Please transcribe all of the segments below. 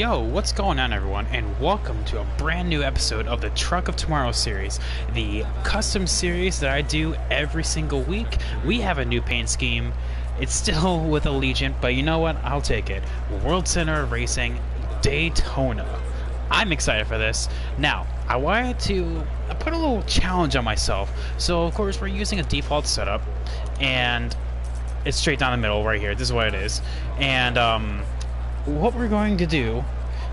Yo, what's going on everyone, and welcome to a brand new episode of the Truck of Tomorrow series, the custom series that I do every single week. We have a new paint scheme. It's still with Allegiant, but you know what, I'll take it. World Center Racing Daytona. I'm excited for this. Now, I wanted to put a little challenge on myself. So of course we're using a default setup, and it's straight down the middle right here. This is what it is. And what we're going to do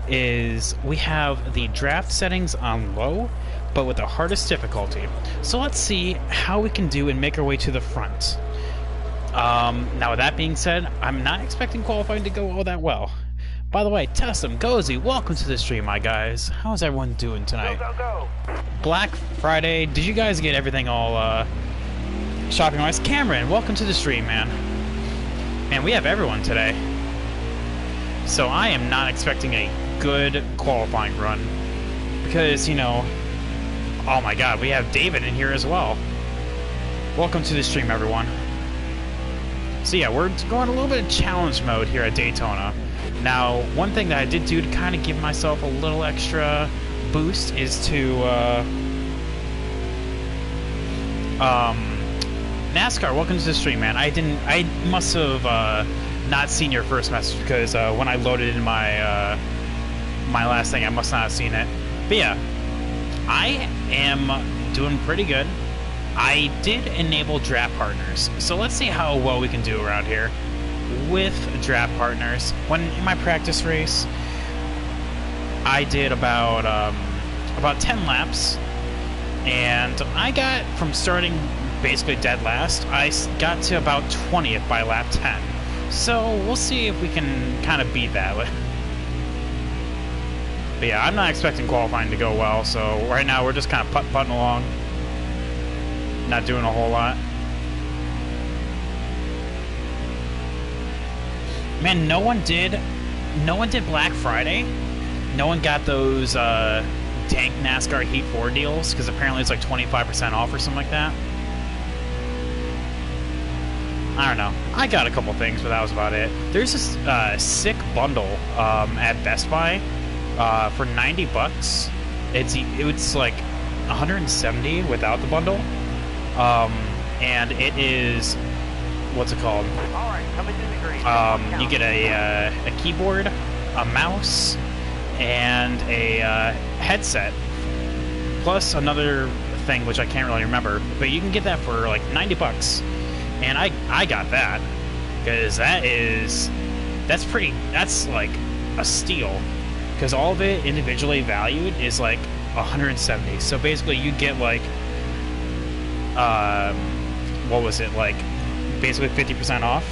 is we have the draft settings on low, but with the hardest difficulty. So let's see how we can do and make our way to the front. Now with that being said, I'm not expecting qualifying to go all that well. By the way, Tessum, Gozy, welcome to the stream, my guys. How's everyone doing tonight? Go, go, go. Black Friday, did you guys get everything all shopping-wise? Cameron, welcome to the stream, man. Man, we have everyone today. So I am not expecting a good qualifying run because, you know, oh my god, we have David in here as well. Welcome to the stream, everyone. So yeah, we're going a little bit of challenge mode here at Daytona. Now, one thing that I did do to kind of give myself a little extra boost is to NASCAR, welcome to the stream, man. I must have not seen your first message because when I loaded in my my last thing, I must not have seen it. But yeah, I am doing pretty good. I did enable draft partners, so let's see how well we can do around here with draft partners. When in my practice race, I did about 10 laps, and I got from starting basically dead last. I got to about 20th by lap 10. So we'll see if we can kind of beat that. But yeah, I'm not expecting qualifying to go well, so right now we're just kind of putt-putting along. Not doing a whole lot. Man, no one did Black Friday. No one got those tank NASCAR Heat 4 deals, because apparently it's like 25% off or something like that. I don't know. I got a couple things, but that was about it. There's this sick bundle at Best Buy for 90 bucks. It's like 170 without the bundle, and it is what's it called? All right, coming to the green. You get a keyboard, a mouse, and a headset, plus another thing which I can't really remember. But you can get that for like 90 bucks. And I got that, because that's like a steal, because all of it individually valued is like 170. So basically you get like, what was it, like basically 50% off.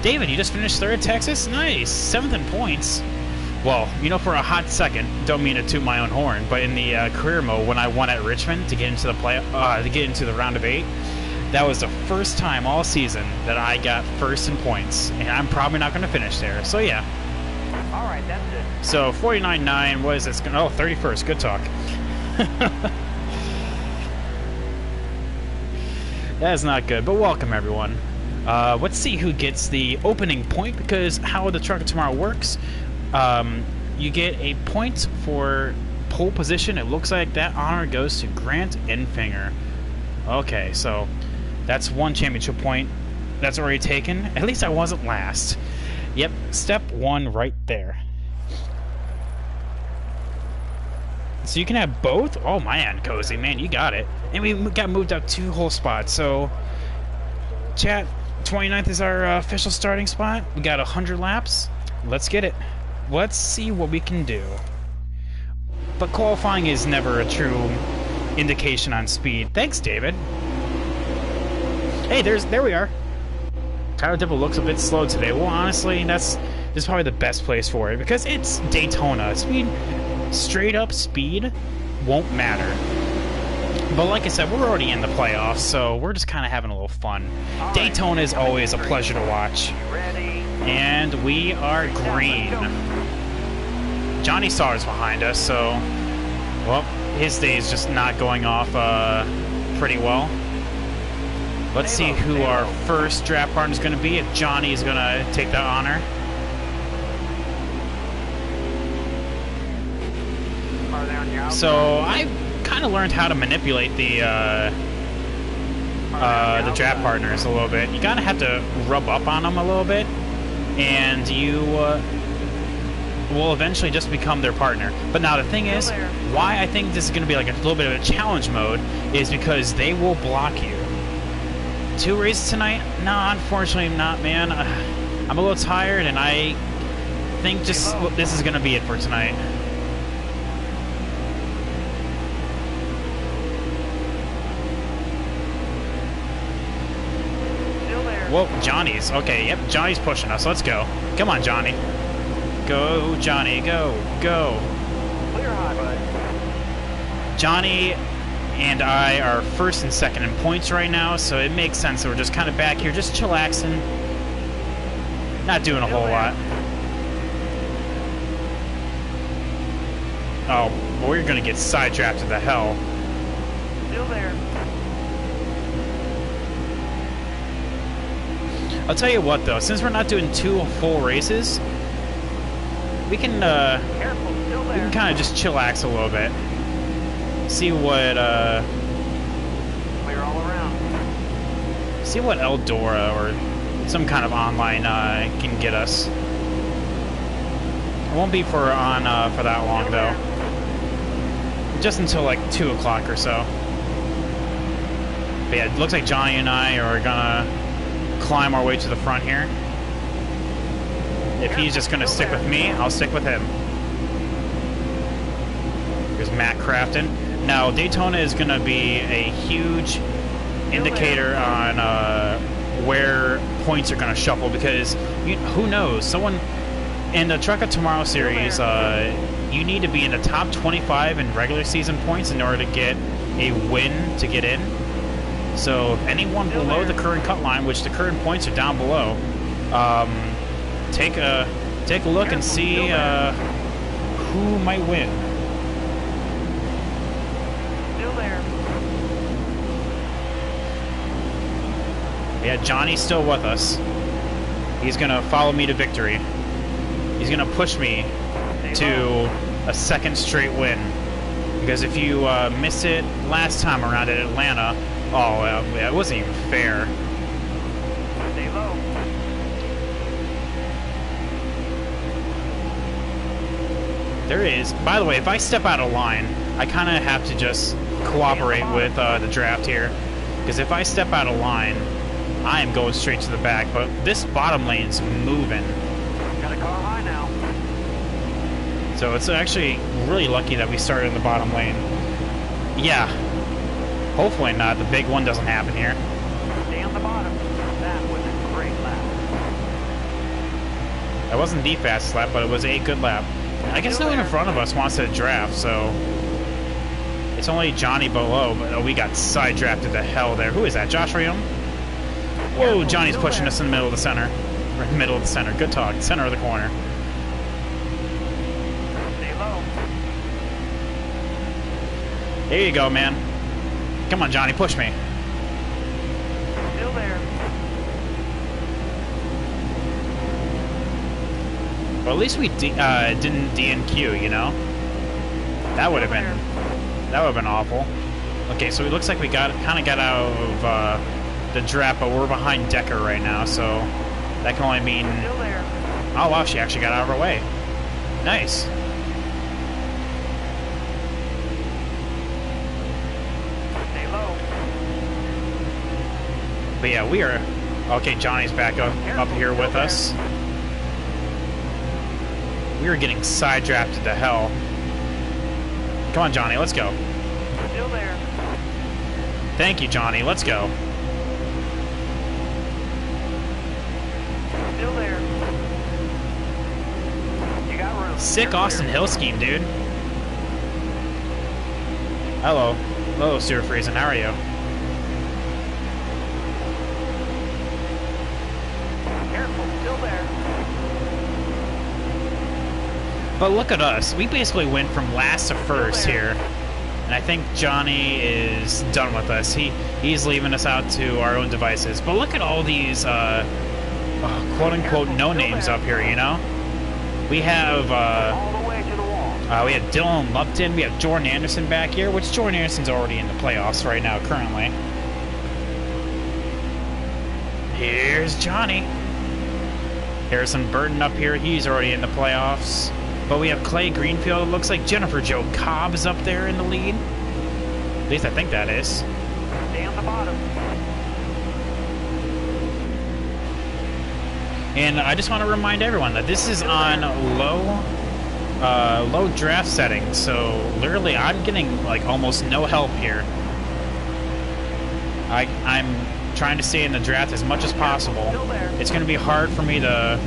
David, you just finished third at Texas? Nice, 7th in points. Well, you know, for a hot second, don't mean to toot my own horn, but in the career mode when I won at Richmond to get into the round of 8, that was the first time all season that I got first in points, and I'm probably not going to finish there. So yeah. All right, that's it. So 49.9. What is this? Oh, 31st. Good talk. That's not good, but welcome everyone. Let's see who gets the opening point, because how the Truck of Tomorrow works. You get a point for pole position. It looks like that honor goes to Grant Enfinger. Okay, so that's one championship point that's already taken. At least I wasn't last. Yep, step one right there. So you can have both? Oh man, Cozy, man, you got it. And we got moved up 2 whole spots. So, chat, 29th is our official starting spot. We got 100 laps. Let's get it. Let's see what we can do. But qualifying is never a true indication on speed. Thanks, David. Hey, there we are. Tyler Dippel looks a bit slow today. Well, honestly, this is probably the best place for it, because it's Daytona. Speed, straight up speed, won't matter. But like I said, we're already in the playoffs, so we're just kind of having a little fun. Right, Daytona is always a pleasure to watch. Ready? And we are green. Johnny Sauter's behind us, so well, his day is just not going off pretty well. Let's see who our first draft partner is going to be, if Johnny is going to take that honor. So I kind of learned how to manipulate the draft partners a little bit. You kind of have to rub up on them a little bit, and you will eventually just become their partner. But now the thing is, why I think this is going to be like a little bit of a challenge mode is because they will block you. 2 races tonight? No, unfortunately not, man. I'm a little tired, and I think just this is going to be it for tonight. Well, Johnny's okay. Yep, Johnny's pushing us. Let's go. Come on, Johnny. Go, Johnny. Go, go. Clear high, bud. Johnny and I are first and second in points right now, so it makes sense that we're just kind of back here, just chillaxing, not doing a whole lot. Oh, well, we're gonna get sidetracked to the hell. Still there. I'll tell you what, though, since we're not doing 2 full races, we can kind of just chillax a little bit. See what see what Eldora or some kind of online can get us. It won't be for that long though. Just until like 2 o'clock or so. But yeah, it looks like Johnny and I are gonna climb our way to the front here. If he's just going to stick with me, I'll stick with him. Here's Matt Crafton. Now, Daytona is going to be a huge indicator on where points are going to shuffle, because who knows? Someone in the Truck of Tomorrow Series, you need to be in the top 25 in regular season points in order to get a win to get in. So anyone below the current cut line, which the current points are down below, take a look and see who might win. Still there. Yeah, Johnny's still with us. He's gonna follow me to victory. He's gonna push me to a second straight win. Because if you miss it last time around at Atlanta, oh, yeah, it wasn't even fair. Stay low. There is. By the way, if I step out of line, I kind of have to just cooperate with the draft here. Because if I step out of line, I am going straight to the back. But this bottom lane's moving. Got a car high now. So it's actually really lucky that we started in the bottom lane. Yeah. Hopefully not. The big one doesn't happen here. Stay on the bottom. That was a great lap. That wasn't the fastest lap, but it was a good lap. I guess no one in front of us wants to draft, so it's only Johnny below. But we got side drafted to hell there. Who is that? Josh Reaume? Whoa, Johnny's pushing us in the middle of the center. Or middle of the center. Good talk. Center of the corner. Stay low. There you go, man. Come on, Johnny, push me. Still there. Well, at least we didn't DNQ, you know. That would have been awful. Okay, so it looks like we kind of got out of the draft, but we're behind Decker right now, so that can only mean. Still there. Oh wow, she actually got out of her way. Nice. But yeah, we are. Okay, Johnny's back up here with us. We are getting side drafted to hell. Come on, Johnny, let's go. Still there. Thank you, Johnny. Let's go. Still there. You got room. Sick Austin Hill scheme, dude. Hello. Hello, Stewart Friesen. How are you? But look at us. We basically went from last to first here. And I think Johnny is done with us. He's leaving us out to our own devices. But look at all these quote-unquote no-names up here, you know? We have We have Dylan Lupton. We have Jordan Anderson back here, which Jordan Anderson's already in the playoffs right now currently. Here's Johnny. Harrison Burton up here. He's already in the playoffs. But we have Clay Greenfield. It looks like Jennifer Jo Cobb is up there in the lead. At least I think that is. Down the bottom. And I just want to remind everyone that this is on low draft settings, so literally I'm getting like almost no help here. I'm trying to stay in the draft as much as possible. It's going to be hard for me to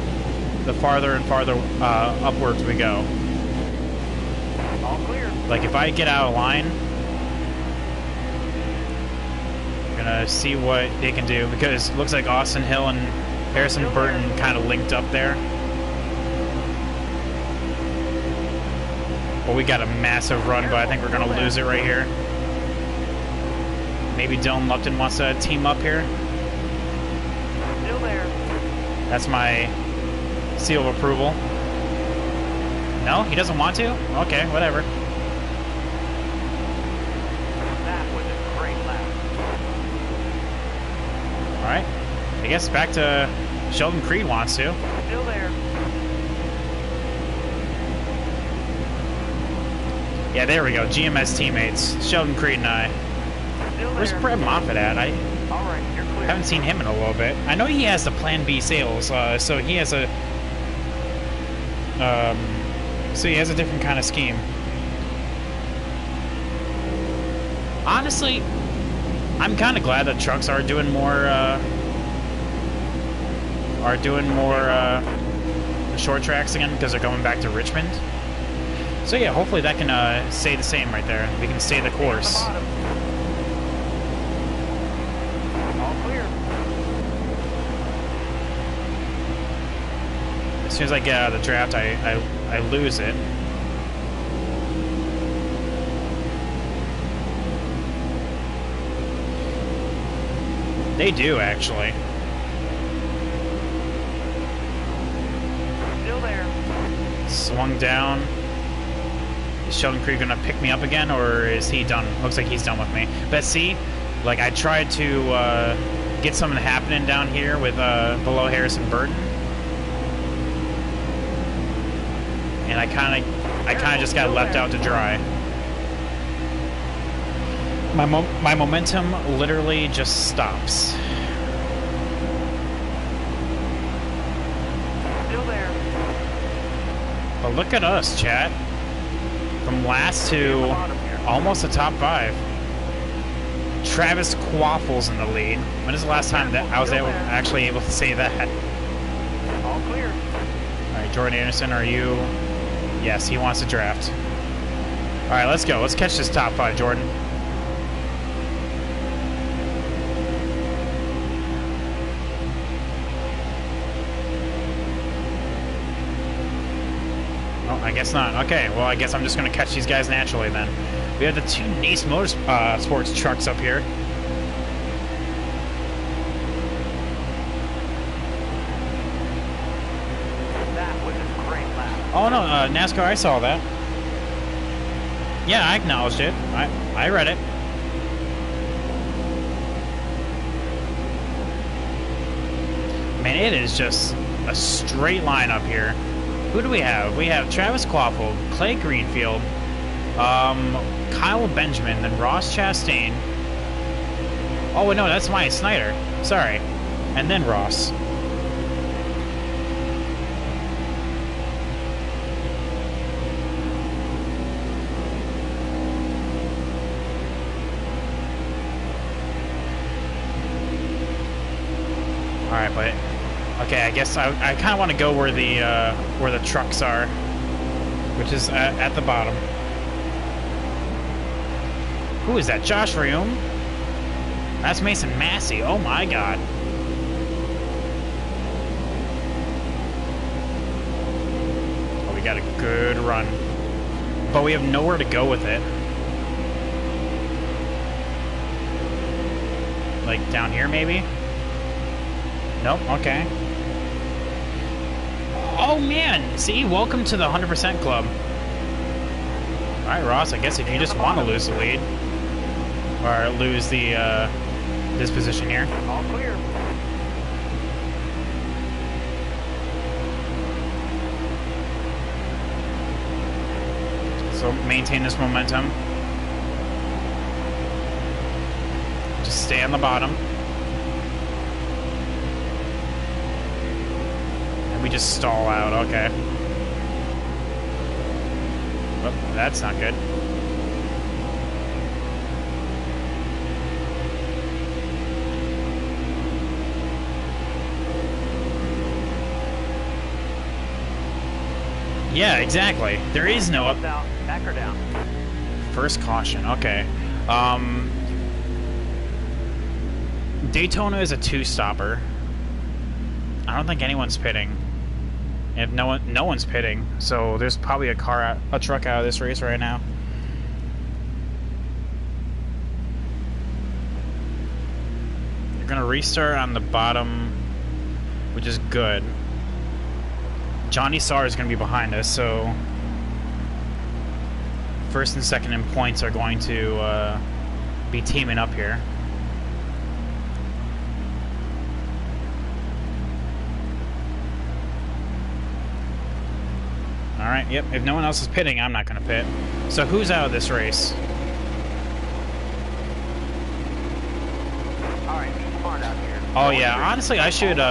the farther and farther upwards we go. All clear. Like if I get out of line, I'm gonna see what they can do because it looks like Austin Hill and Harrison Burton kind of linked up there. Well, we got a massive run, but I think we're going to lose it right here. Maybe Dylan Lupton wants to team up here. Still there. That's my seal of approval. No, he doesn't want to? Okay, whatever. That was a great lap. All right. I guess back to Sheldon Creed wants to. Still there. Yeah, there we go. GMS teammates, Sheldon Creed and I. Where's Brett Moffitt at? I haven't seen him in a little bit. I know he has the Plan B sales, so he has a different kind of scheme. Honestly, I'm kind of glad that trucks are doing more short tracks again because they're going back to Richmond. So yeah, hopefully that can stay the same right there. We can stay the course. All clear. As soon as I get out of the draft, I lose it. They do actually. Still there. Swung down. Is Sheldon Creed gonna pick me up again, or is he done? Looks like he's done with me. But see, like I tried to get something happening down here with below Harrison Burton, and I kind of just got left out to dry. My momentum literally just stops. Still there. But look at us, chat. From last to almost the top five. Travis Quaffle's in the lead. When is the last time that I was actually able to say that? All clear. All right, Jordan Anderson, are you? Yes, he wants to draft. All right, let's go. Let's catch this top five, Jordan. I guess not. Okay, well, I guess I'm just going to catch these guys naturally then. We have the two Nace Motorsports trucks up here. That was a great lap. Oh, no, NASCAR, I saw that. Yeah, I acknowledged it. I read it. Man, it is just a straight line up here. Who do we have? We have Travis Kvapil, Clay Greenfield, Kyle Benjamin, then Ross Chastain. Oh, no, that's Myatt Snider. Sorry. And then Ross. All right, but... Okay, I guess I kind of want to go where the trucks are, which is at the bottom. Who is that? Josh Reaume? That's Mason Massey. Oh my God. Oh, we got a good run, but we have nowhere to go with it. Like down here, maybe? Nope. Okay. Oh man, see, welcome to the 100% club. All right, Ross, I guess if you just want to lose the lead or lose the this position here. All clear. So maintain this momentum. Just stay on the bottom. And we just stall out, okay. Well, that's not good. Yeah, exactly. There is no up, down, back or down. First caution. Okay. Daytona is a two-stopper. I don't think anyone's pitting. If no one's pitting, so there's probably a truck out of this race right now. You're gonna restart on the bottom, which is good. Johnny Sauter is going to be behind us, so first and second in points are going to be teaming up here. All right, yep, if no one else is pitting, I'm not going to pit. So who's out of this race? All right, come on out here. Oh, yeah, honestly, I should... All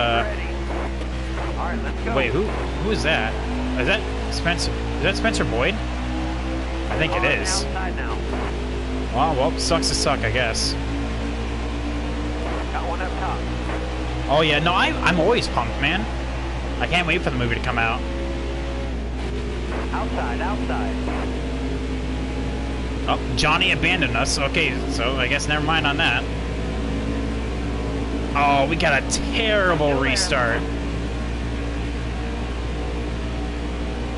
right, let's go. Wait, who is that? Is that Spencer? Is that Spencer Boyd? I think it is. Well, sucks to suck, I guess. Got one up top. Oh yeah, no, I'm always pumped, man. I can't wait for the movie to come out. Outside, outside. Oh, Johnny abandoned us. Okay, so I guess never mind on that. Oh, we got a terrible restart.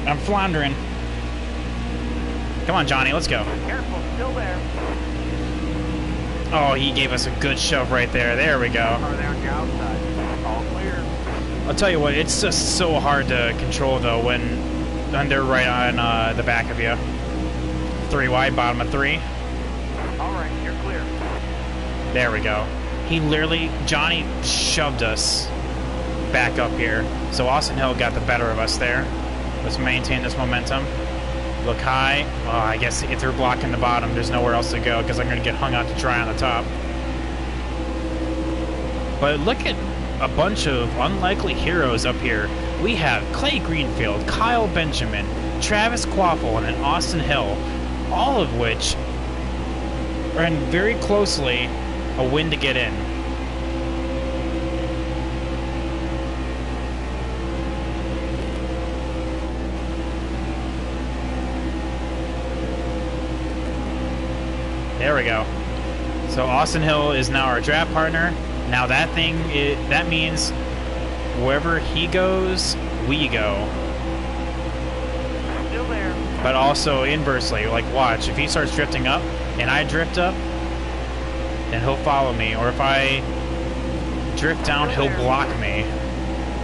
I'm floundering. Come on, Johnny, let's go. Careful, still there. Oh, he gave us a good shove right there. There we go. All clear. I'll tell you what, it's just so hard to control, though, when they're right on the back of you. Three wide, bottom of three. All right, you're clear. There we go. He literally, Johnny shoved us back up here. So Austin Hill got the better of us there. Let's maintain this momentum. Look high. Oh, I guess if they're blocking the bottom, there's nowhere else to go because I'm going to get hung out to dry on the top. But look at a bunch of unlikely heroes up here. We have Clay Greenfield, Kyle Benjamin, Travis Kvapil, and Austin Hill, all of which are in very closely a win to get in. There we go. So Austin Hill is now our draft partner. Now that thing, that means wherever he goes, we go. Still there. But also inversely, like watch, if he starts drifting up and I drift up, then he'll follow me. Or if I drift down, he'll block me.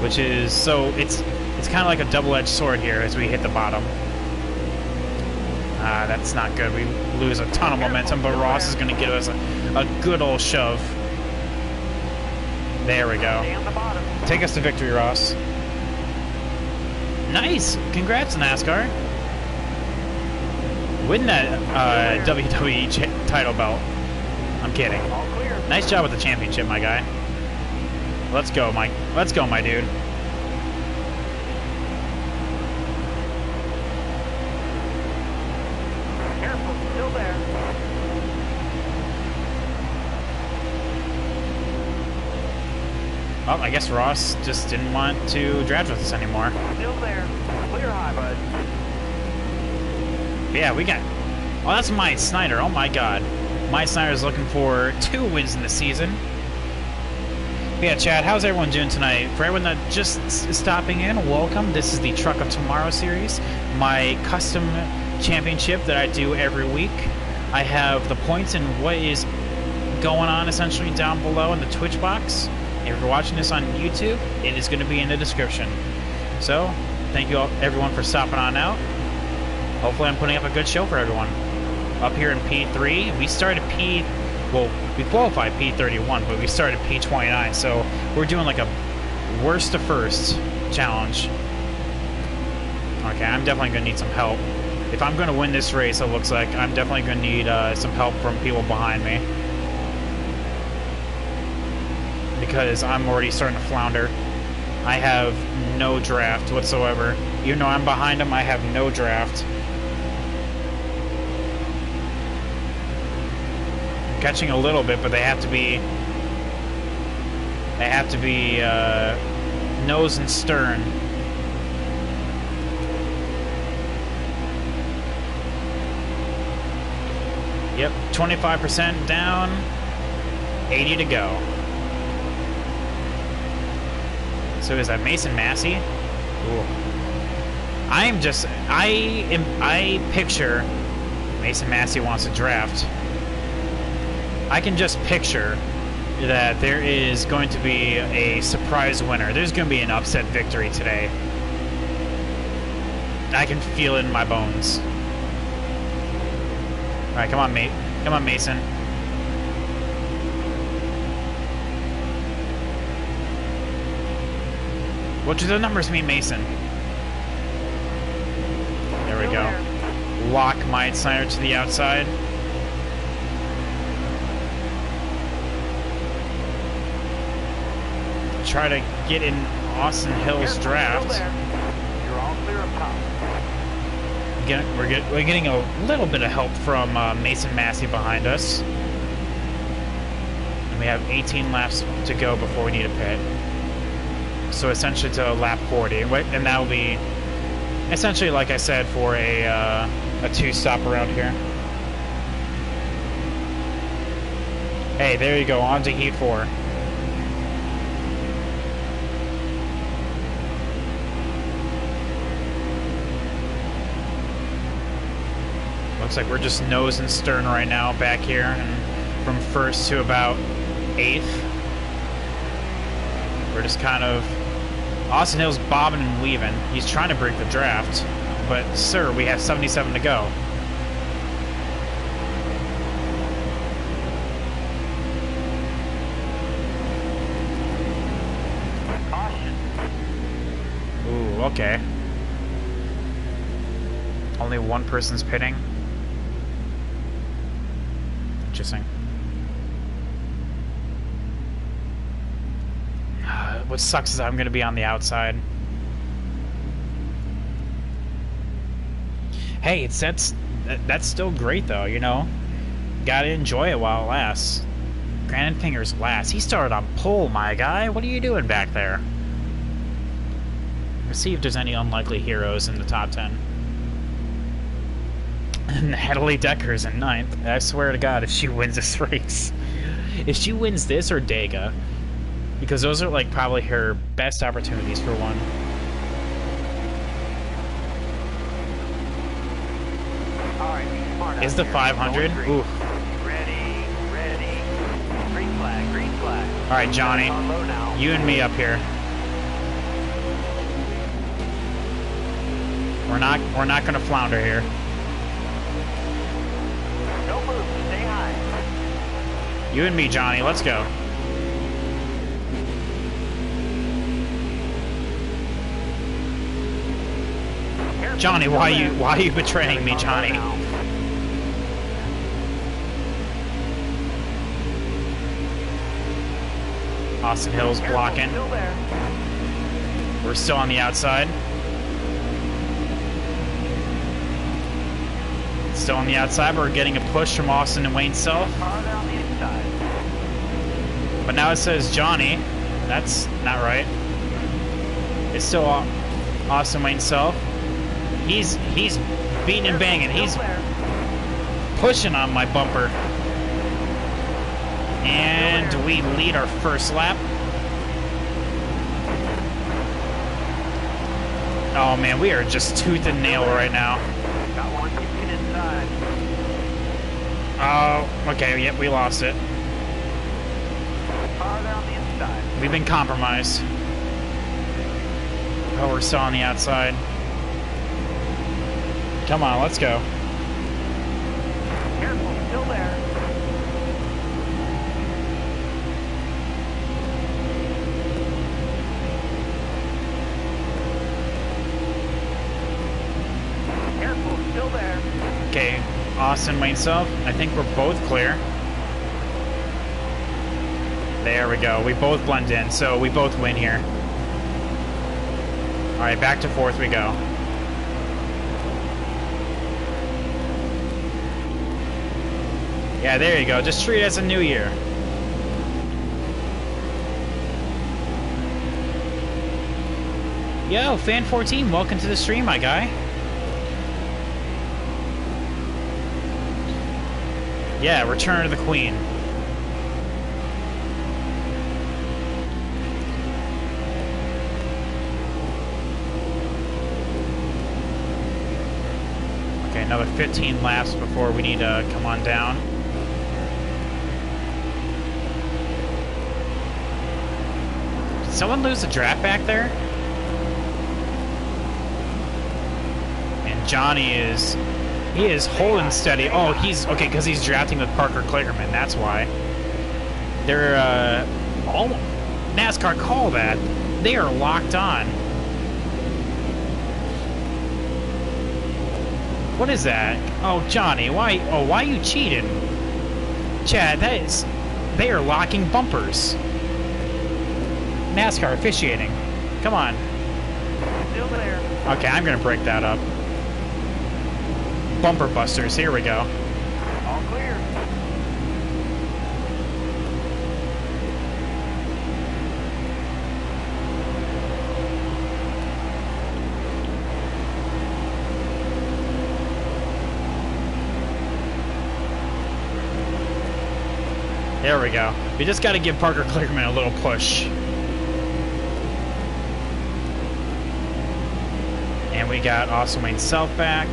Which is, so it's kind of like a double-edged sword here as we hit the bottom. That's not good. We lose a ton of momentum, but Ross is going to give us a good old shove. There we go. Take us to victory, Ross. Nice. Congrats, NASCAR. Win that WWE title belt. I'm kidding. Nice job with the championship, my guy. Let's go, Mike. Let's go, my dude. Oh, I guess Ross just didn't want to draft with us anymore. Still there. Clear high, bud. Yeah, we got... Oh, that's Myatt Snider. Oh, my God. Myatt Snider is looking for 2 wins in the season. Yeah, Chad, how's everyone doing tonight? For everyone that just is stopping in, welcome. This is the Truck of Tomorrow Series, my custom championship that I do every week. I have the points and what is going on, essentially, down below in the Twitch box. If you're watching this on YouTube, it is going to be in the description. So, thank you all, everyone, for stopping on out. hopefully I'm putting up a good show for everyone. Up here in P3, we started we qualified P31, but we started P29, so we're doing like a worst to first challenge. Okay, I'm definitely going to need some help. If I'm going to win this race, it looks like I'm definitely going to need some help from people behind me, because I'm already starting to flounder. I have no draft whatsoever. Even though I'm behind him, I have no draft. I'm catching a little bit, but they have to be... they have to be nose and stern. Yep, 25% down, 80 to go. So is that Mason Massey? Ooh. I picture Mason Massey wants a draft. I can just picture that there is going to be a surprise winner. There's going to be an upset victory today. I can feel it in my bones. All right, come on, mate. Come on, Mason. What do the numbers mean, Mason? There we go. Lock Myatt Snider to the outside. Try to get in Austin Hill's draft. You're all clear up top. We're getting a little bit of help from Mason Massey behind us. And we have 18 laps to go before we need a pit. So essentially to lap 40. And that will be essentially, like I said, for a two-stop around here. Hey, there you go. On to Heat 4. Looks like we're just nose and stern right now back here, and from first to about 8th. We're just kind of... Austin Hill's bobbing and weaving. He's trying to break the draft, but sir, we have 77 to go. Ooh, okay. Only one person's pitting. Interesting. What sucks is I'm going to be on the outside. Hey, that's still great though, you know. Got to enjoy it while it lasts. Grant Enfinger's last. He started on pole, my guy. What are you doing back there? Let's see if there's any unlikely heroes in the top 10. Natalie Decker is in 9th. I swear to God, if she wins this race. If she wins this or Dega, because those are like probably her best opportunities for one. Is the 500? Ooh. Ready. Green flag. All right, Johnny, you and me up here. We're not gonna flounder here. You and me, Johnny. Let's go. Johnny, why are you betraying me, Johnny? Austin Hill's blocking. We're still on the outside. Still on the outside. We're getting a push from Austin and Wayne Self. But now it says Johnny. That's not right. It's still Austin Wayne Self. He's beating and banging. He's pushing on my bumper. And we lead our first lap. Oh man, we are just tooth and nail right now. Oh, okay, yep, we lost it. We've been compromised. Oh, we're still on the outside. Come on, let's go. Careful, still there. Careful, still there. Okay, Austin Wayne Self, I think we're both clear. There we go. We both blend in, so we both win here. All right, back to fourth we go. Yeah, there you go. Just treat it as a new year. Yo, Fan 14, welcome to the stream, my guy. Yeah, Return of the Queen. Okay, another 15 laps before we need to come on down. Someone lose the draft back there? And Johnny is... he is holding steady. Oh, he's... okay, because he's drafting with Parker Kligerman. That's why. They're... all, NASCAR call that. They are locked on. What is that? Oh, Johnny, why... oh, why you cheating? Chad, that is... they are locking bumpers. NASCAR officiating. Come on. Still there. Okay, I'm gonna break that up. Bumper busters, here we go. All clear. There we go. We just gotta give Parker Kligerman a little push. And we got Austin Wayne Self back.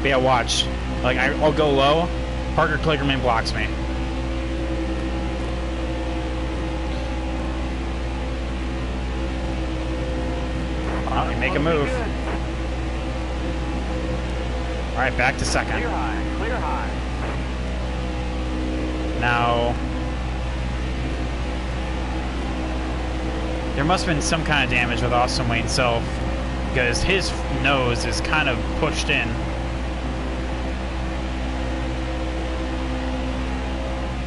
But yeah, watch. Like, I'll go low. Parker Kligerman blocks me. Well, we make a move. All right, back to second. Clear high, clear high. Now... there must have been some kind of damage with Austin Wayne Self, because his nose is kind of pushed in.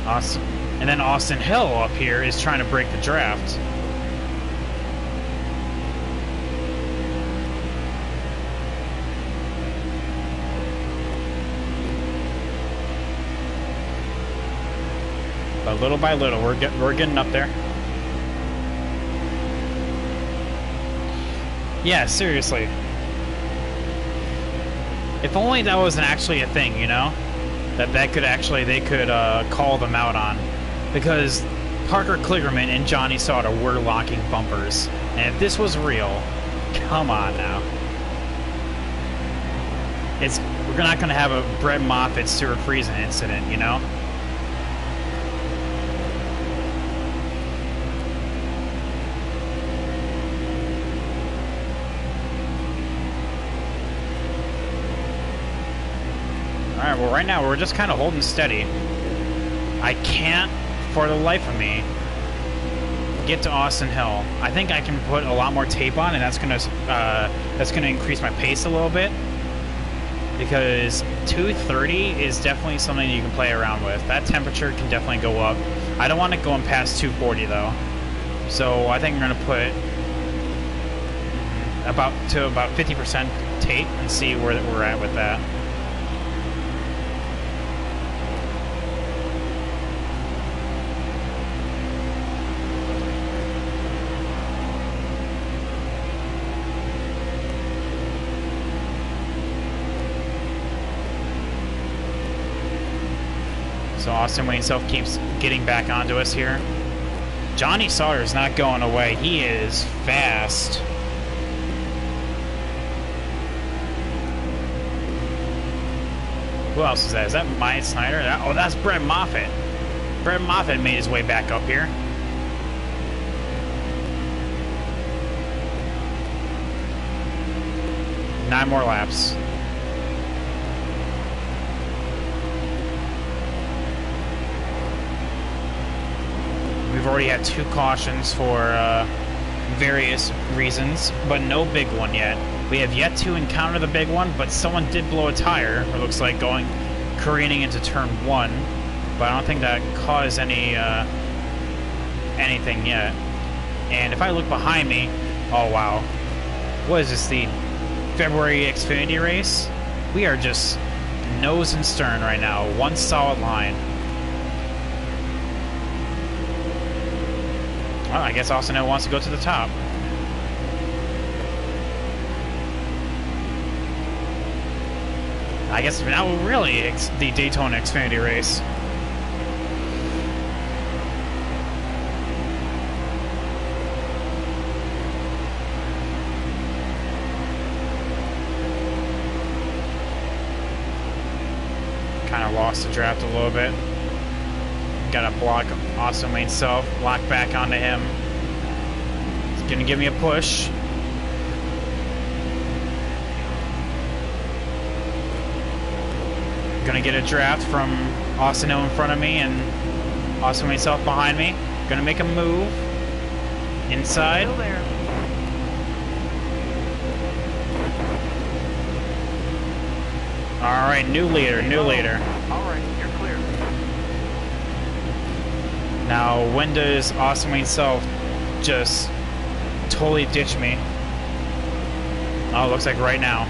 Austin, and then Austin Hill up here is trying to break the draft. But little by little, we're getting up there. Yeah, seriously. If only that wasn't actually a thing, you know? That could actually, they could call them out on. Because Parker Kligerman and Johnny Sauter were locking bumpers. And if this was real, come on now. It's, we're not going to have a Brett Moffitt, Stewart Friesen incident, you know? Well, right now we're just kind of holding steady. I can't, for the life of me, get to Austin Hill. I think I can put a lot more tape on, and that's gonna increase my pace a little bit, because 230 is definitely something you can play around with. That temperature can definitely go up. I don't want it going past 240 though, so I think I'm gonna put about 50% tape and see where we're at with that. So Austin Wayne Self keeps getting back onto us here. Johnny Sauter is not going away. He is fast. Who else is that? Is that Myatt Snider? Oh, that's Brett Moffitt. Brett Moffitt made his way back up here. 9 more laps. We've already had 2 cautions for various reasons, but no big one yet. We have yet to encounter the big one, but someone did blow a tire, it looks like, going careening into turn 1. But I don't think that caused any anything yet. And if I look behind me, oh wow, what is this, the February Xfinity race? We are just nose and stern right now, one solid line. Well, I guess Austin Hill wants to go to the top. I guess now really the Daytona Xfinity race. Kind of lost the draft a little bit. Got to block Austin Wayne Self, lock back onto him. He's going to give me a push. Going to get a draft from Austin Hill in front of me and Austin Wayne Self behind me. Going to make a move inside. All right, new leader, new leader. All right, you're clear. Now, when does Austin Wayne Self just totally ditch me? Oh, it looks like right now.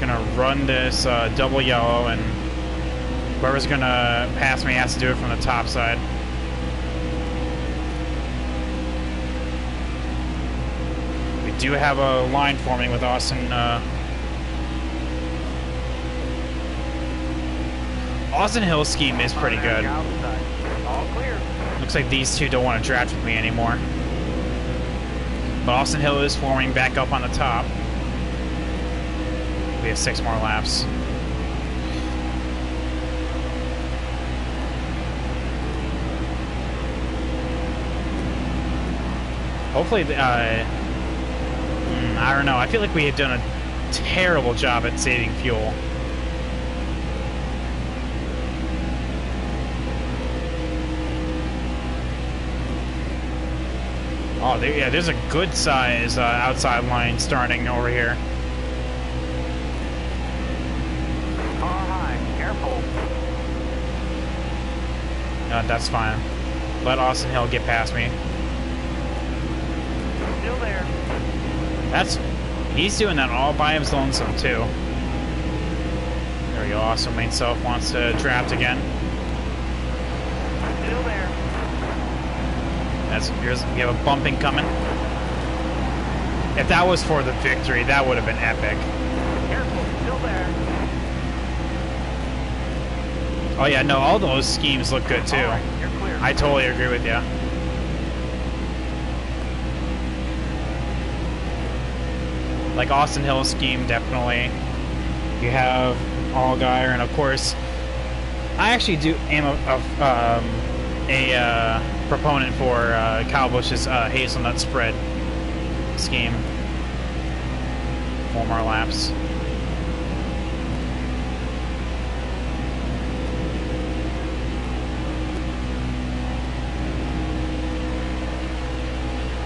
Gonna run this double yellow, and whoever's gonna pass me has to do it from the top side. We do have a line forming with Austin. Austin Hill's scheme is pretty good. All clear. Looks like these two don't want to draft with me anymore. But Austin Hill is forming back up on the top. We have 6 more laps. Hopefully, I don't know. I feel like we have done a terrible job at saving fuel. Oh, there, yeah, there's a good size outside line starting over here. That's fine. Let Austin Hill get past me. Still there. He's doing that all by his lonesome too. There we go. Austin Wayne Self wants to draft again. Still there. We have a bumping coming. If that was for the victory, that would have been epic. Careful. Still there. Oh yeah, no, all those schemes look good too. Right, you're clear. I totally agree with you. Like Austin Hill's scheme, definitely. You have Allgaier, and of course, I actually am a proponent for Kyle Busch's hazelnut spread scheme. 4 more laps.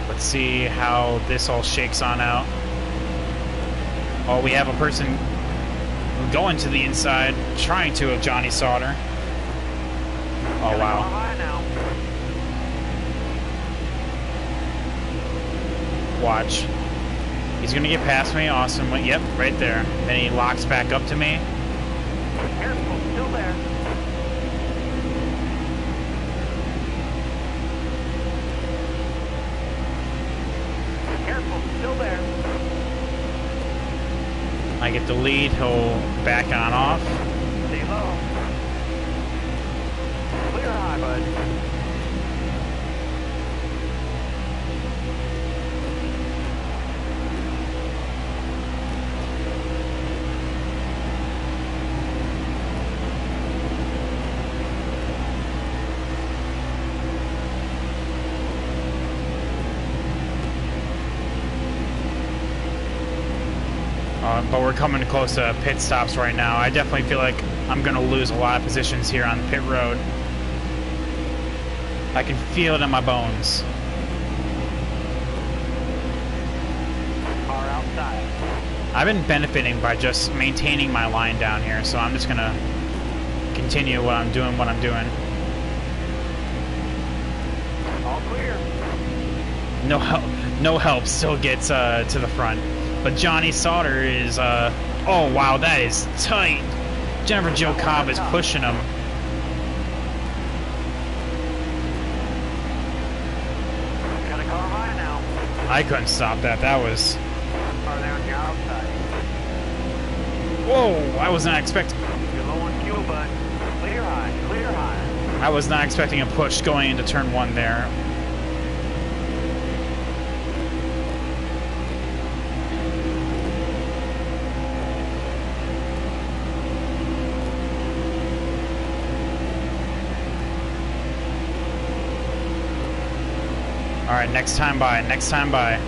Let's see how this all shakes on out. Oh, we have a person going to the inside, trying to of Johnny Sauter. Oh, wow. Watch. He's going to get past me. Awesome. Yep, right there. Then he locks back up to me. Careful, still there. I get the lead, he'll back on off. Stay low. Clear high, bud. but we're coming close to pit stops right now. I definitely feel like I'm going to lose a lot of positions here on the pit road. I can feel it in my bones. Car outside. I've been benefiting by just maintaining my line down here, so I'm just going to continue what I'm doing, All clear. No help. No help. Still gets to the front. But Johnny Sauter is, oh wow, that is tight. Jennifer Jo Cobb is pushing him. Got a car by now. I couldn't stop that. That was. Whoa! I was not expecting. You're low on fuel, bud. Clear high. Clear high. I was not expecting a push going into turn one there. All right, next time by, next time by.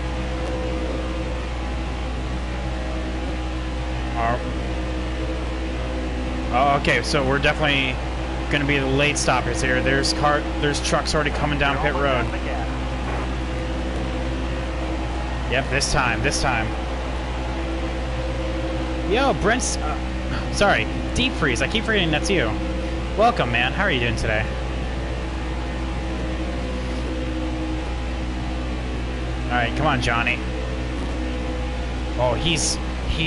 Oh, okay, so we're definitely going to be the late stoppers here. There's car, there's trucks already coming down pit road. Yep, this time. Yo, Brent's, sorry, Deep Freeze. I keep forgetting that's you. Welcome, man. How are you doing today? All right, come on, Johnny. Oh, he's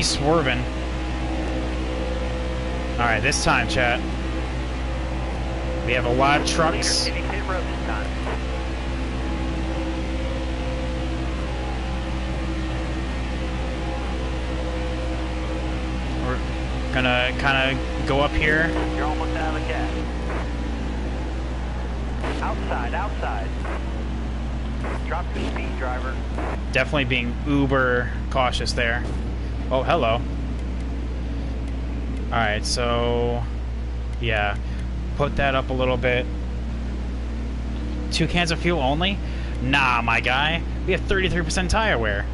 swerving. All right, this time, chat. We have a lot of trucks. We're gonna kind of go up here. You're almost out of the gas. Outside, outside. Drop the speed, driver. Definitely being uber cautious there. Oh, hello. Alright, so yeah, put that up a little bit. 2 cans of fuel only? Nah, my guy. We have 33% tire wear.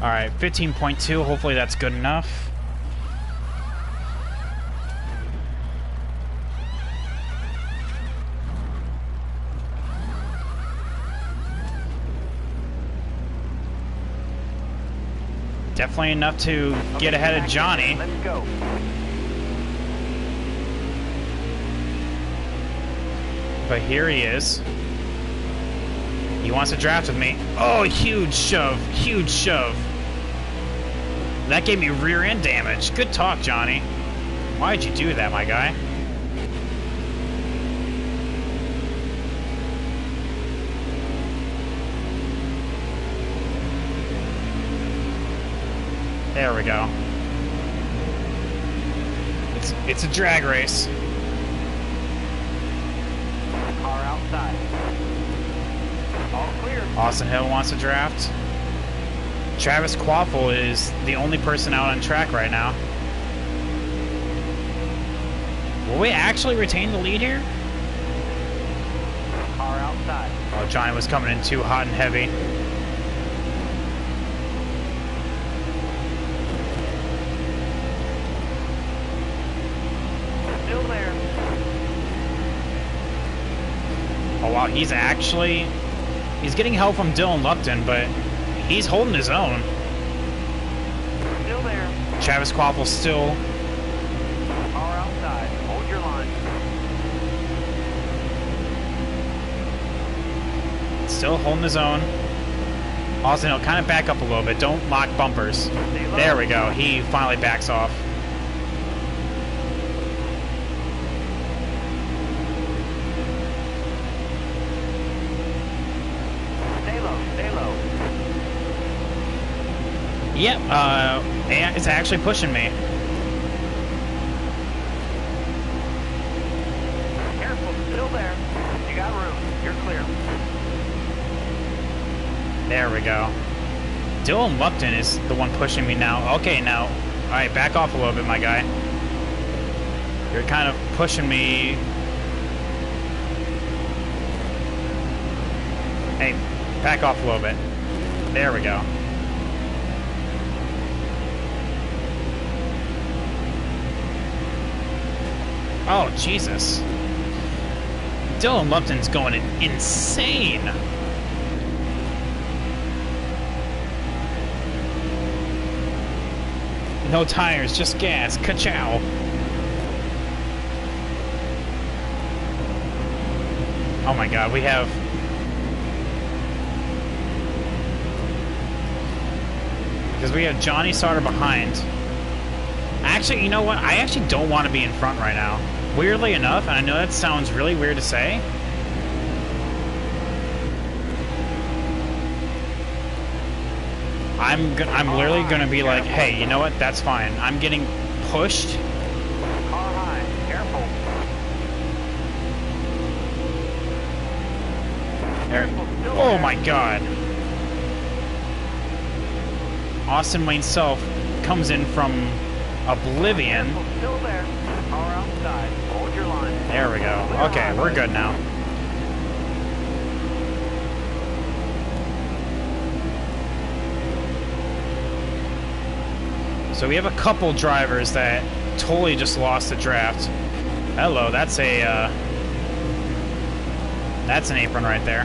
Alright, 15.2. Hopefully that's good enough. Definitely enough to get ahead of Johnny. Let's go. But here he is. He wants to draft with me. Oh, huge shove. Huge shove. That gave me rear end damage. Good talk, Johnny. Why'd you do that, my guy? There we go. It's a drag race. Car outside. All clear. Austin Hill wants to draft. Travis Kvapil is the only person out on track right now. Will we actually retain the lead here? Car outside. Oh, Johnny was coming in too hot and heavy. Wow, he's actually, he's getting help from Dylan Lupton, but he's holding his own. Still there. Travis Kvapil still. Car outside. Hold your line. Still holding his own. Austin Hill, kind of back up a little bit. Don't lock bumpers. There we go. He finally backs off. Yep, it's actually pushing me. Careful, still there. You got room. You're clear. There we go. Dylan Lupton is the one pushing me now. Okay, now. All right, back off a little bit, my guy. You're kind of pushing me. Hey, back off a little bit. There we go. Oh, Jesus. Dylan Lupton's going insane. No tires, just gas. Ka-chow. Oh my God, we have... Because we have Johnny Sauter behind. Actually, you know what? I actually don't want to be in front right now. Weirdly enough, and I know that sounds really weird to say. I'm literally going to be like, hey, you know what? That's fine. I'm getting pushed. Car high. Careful. There. Oh my God. Austin Wayne Self comes in from oblivion. Still there. Car outside. Hold your line. There we go. Okay, we're good now. So we have a couple drivers that totally just lost the draft. Hello, that's a that's an apron right there.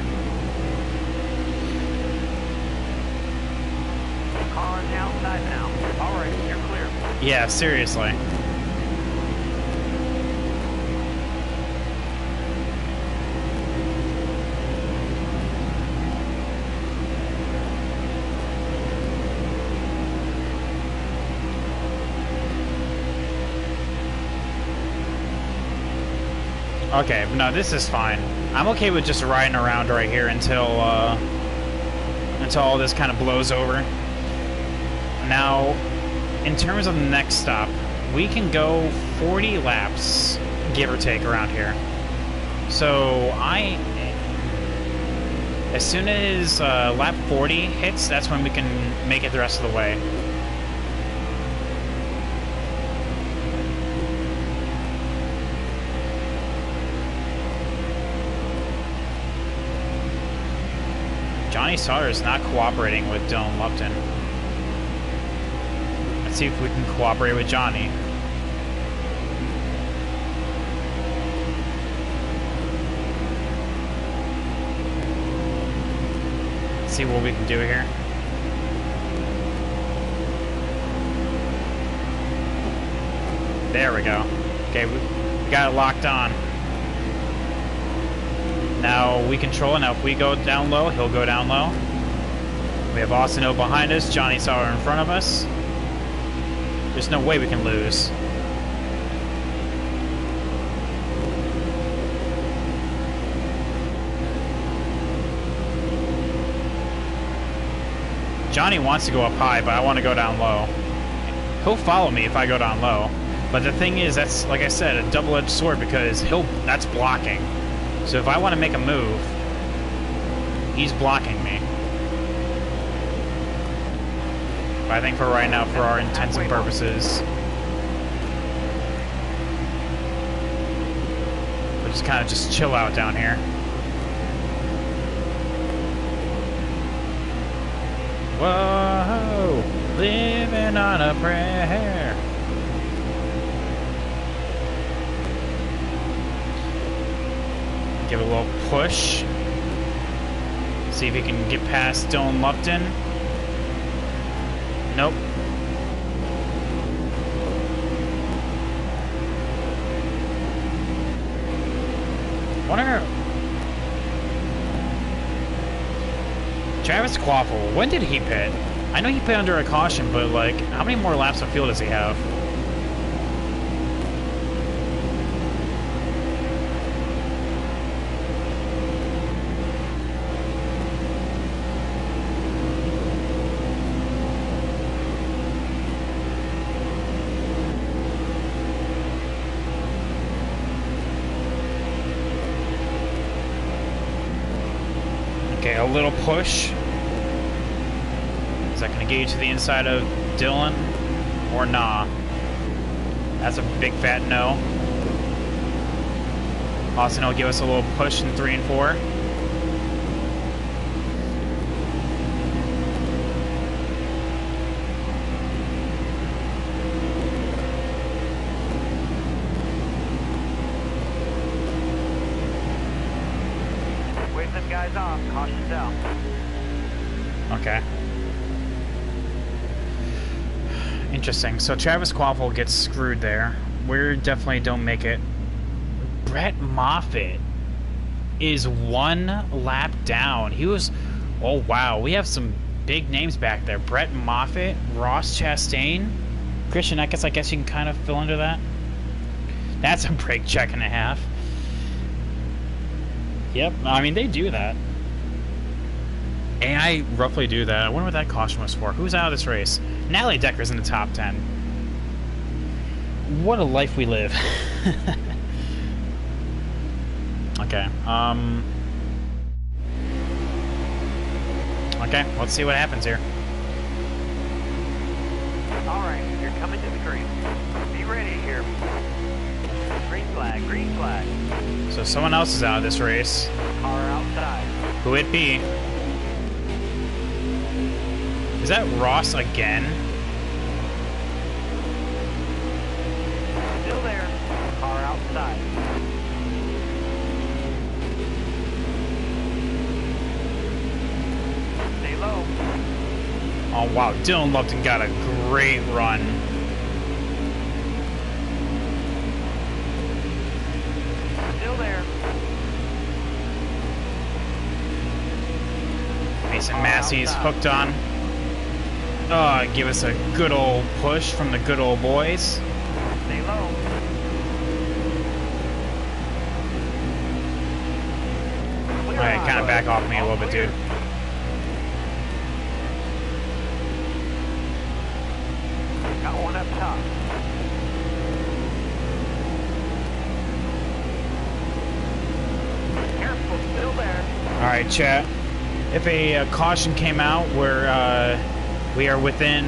Car on the outside now. All right, you're clear. Yeah, seriously. Okay, no, this is fine. I'm okay with just riding around right here until all this kind of blows over. Now, in terms of the next stop, we can go 40 laps, give or take, around here. So as soon as lap 40 hits, that's when we can make it the rest of the way. Johnny Sauter is not cooperating with Dylan Lupton. Let's see if we can cooperate with Johnny. Let's see what we can do here. There we go. Okay, we got it locked on. Now we control, now if we go down low, he'll go down low. We have Austin Hill behind us, Johnny Sauter in front of us. There's no way we can lose. Johnny wants to go up high, but I want to go down low. He'll follow me if I go down low. But the thing is, that's, like I said, a double-edged sword because that's blocking. So if I want to make a move, he's blocking me. But I think for right now, for our intents and purposes, we'll just kind of just chill out down here. Whoa, living on a prayer. Give it a little push. See if he can get past Dylan Lupton. Nope. Wonder. Travis Kvapil, when did he pit? I know he pit under a caution, but like, how many more laps of fuel does he have? Little push. Is that going to get you to the inside of Dylan or nah? That's a big fat no. Austin will give us a little push in 3 and 4. Austin down. Okay. Interesting. So Travis Kvapil gets screwed there. We definitely don't make it. Brett Moffitt is one lap down. He was... Oh, wow. We have some big names back there. Brett Moffitt, Ross Chastain. Christian, I guess you can kind of fill into that. That's a brake check and a half. Yep. I mean, they do that. And I roughly do that. I wonder what that caution was for. Who's out of this race? Natalie Decker's in the top 10. What a life we live. Okay. Okay, let's see what happens here. Alright, you're coming to the green. Be ready here. Green flag, green flag. So someone else is out of this race. Car outside. Who would it be? Is that Ross again? Still there. Car outside. Stay low. Oh wow, Dylan Lupton got a great run. Still there. Mason Massey's hooked on. Oh, give us a good old push from the good old boys. Stay low. Alright, kind of back off me a little bit, dude. Got one up top. Careful, still there. Alright, chat. If a caution came out, we are within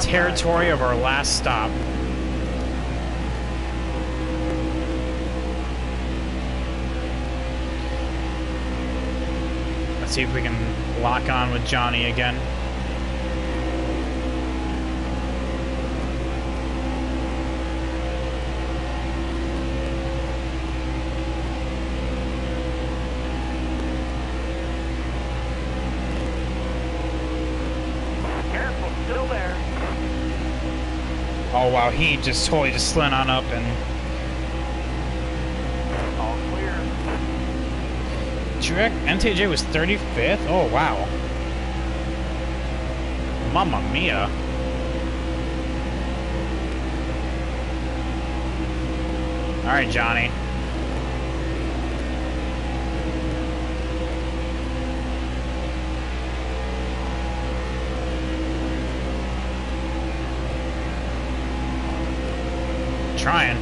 territory of our last stop. Let's see if we can lock on with Johnny again. Oh wow, he just totally just slid on up and... All clear. Direct MTJ was 35th? Oh wow. Mamma mia. Alright, Johnny. Trying.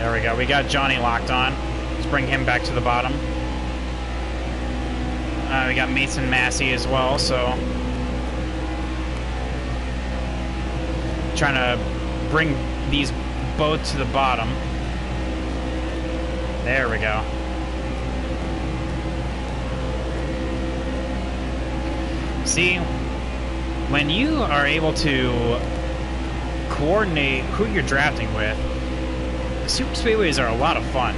There we go. We got Johnny locked on. Let's bring him back to the bottom. We got Mason Massey as well, so trying to bring these both to the bottom. There we go. See? When you are able to coordinate who you're drafting with, super speedways are a lot of fun.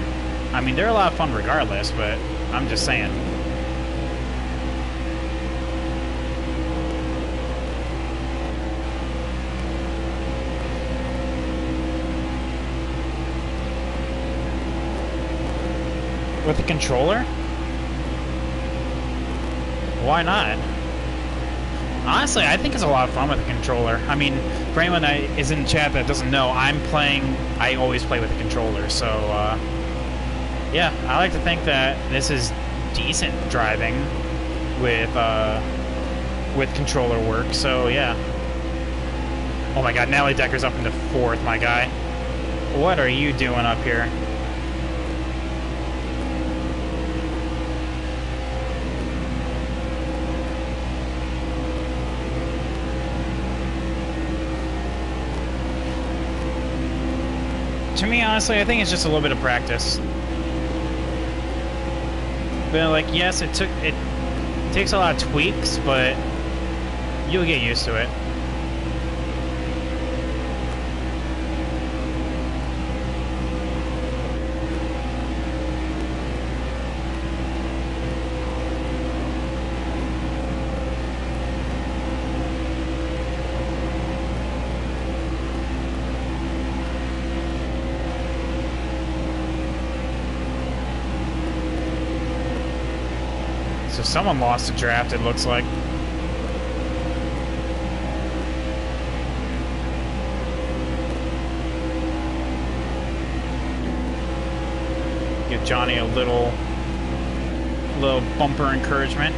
I mean, they're a lot of fun regardless, but I'm just saying. With the controller? Why not? Honestly, I think it's a lot of fun with a controller. I mean, for anyone that is in the chat that doesn't know, I always play with a controller, so, yeah, I like to think that this is decent driving with controller work, so, yeah. Oh my god, Natalie Decker's up into fourth, my guy. What are you doing up here? To me, honestly, I think it's just a little bit of practice. But like, yes, it takes a lot of tweaks, but you'll get used to it. So someone lost a draft, it looks like. Give Johnny a little bumper encouragement.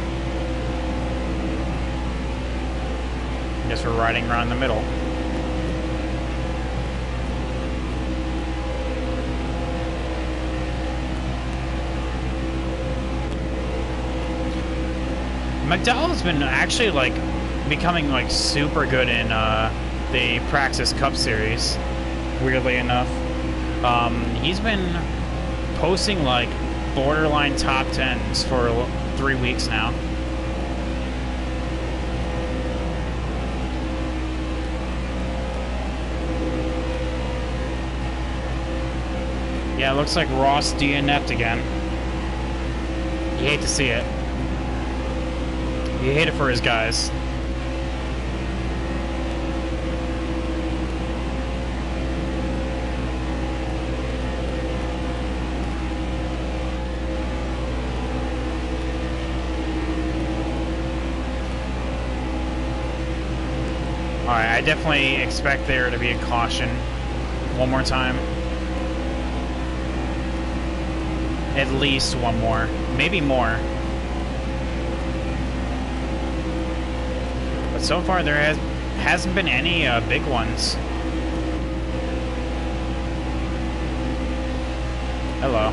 I guess we're riding around the middle. McDowell's been actually like becoming like super good in the Praxis Cup Series, weirdly enough. He's been posting like borderline top 10s for 3 weeks now. Yeah, it looks like Ross DNF'd again. You hate to see it. You hate it for his guys. All right, I definitely expect there to be a caution one more time. At least one more, maybe more. So far, there hasn't been any big ones. Hello.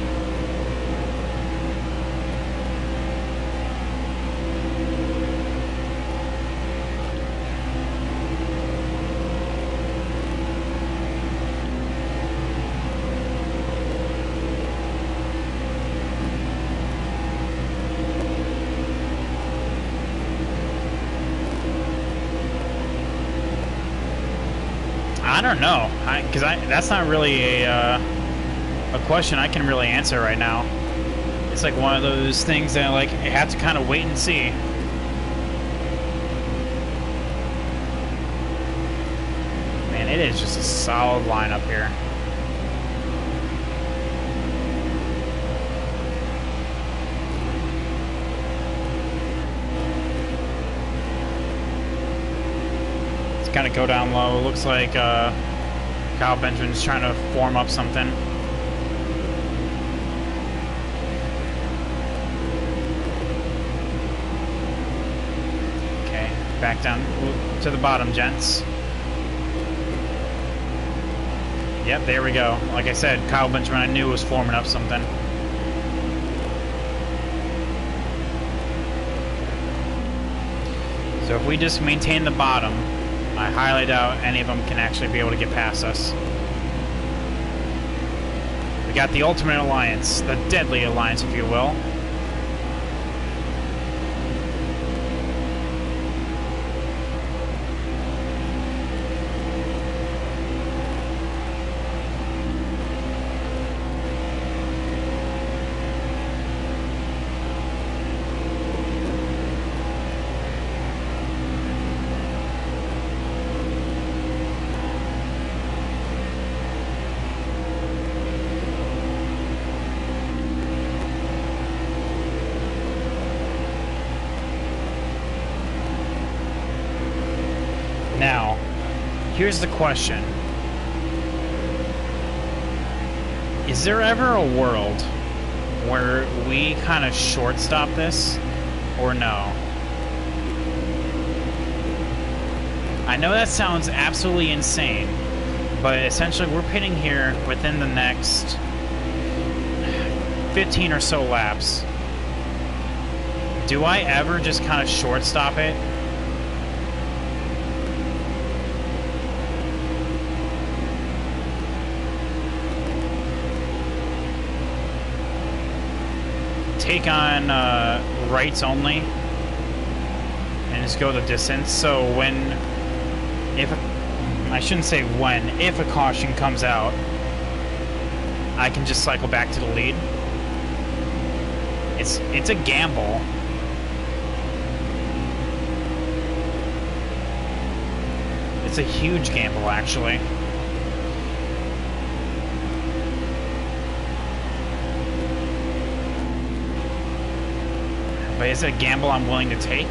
I don't know, because that's not really a question I can really answer right now. It's like one of those things that like I have to kind of wait and see. Man, it is just a solid lineup here. Kind of go down low. Looks like Kyle Benjamin's trying to form up something. Okay, back down to the bottom, gents. Yep, there we go. Like I said, Kyle Benjamin I knew was forming up something. So if we just maintain the bottom, I highly doubt any of them can actually be able to get past us. We got the ultimate alliance, the deadly alliance, if you will. Here's the question. Is there ever a world where we kind of shortstop this or no? I know that sounds absolutely insane, but essentially we're pitting here within the next 15 or so laps. Do I ever just kind of shortstop it? Take on rights only and just go the distance. So if a caution comes out, I can just cycle back to the lead. It's a gamble. It's a huge gamble, actually. But is it a gamble I'm willing to take?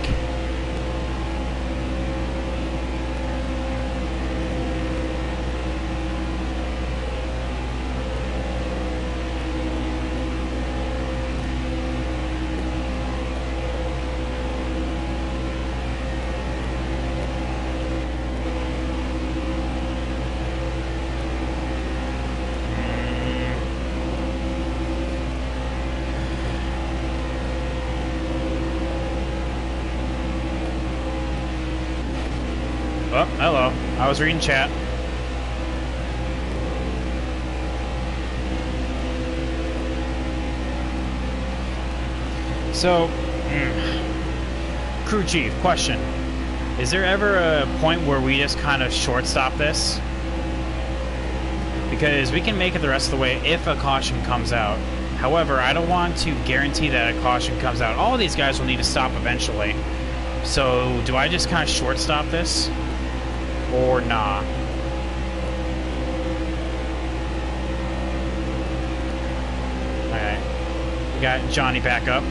Hello, I was reading chat. So, crew chief, question. Is there ever a point where we just kind of shortstop this? Because we can make it the rest of the way if a caution comes out. However, I don't want to guarantee that a caution comes out. All of these guys will need to stop eventually. So, do I just kind of shortstop this? Or nah. Alright. We got Johnny back up.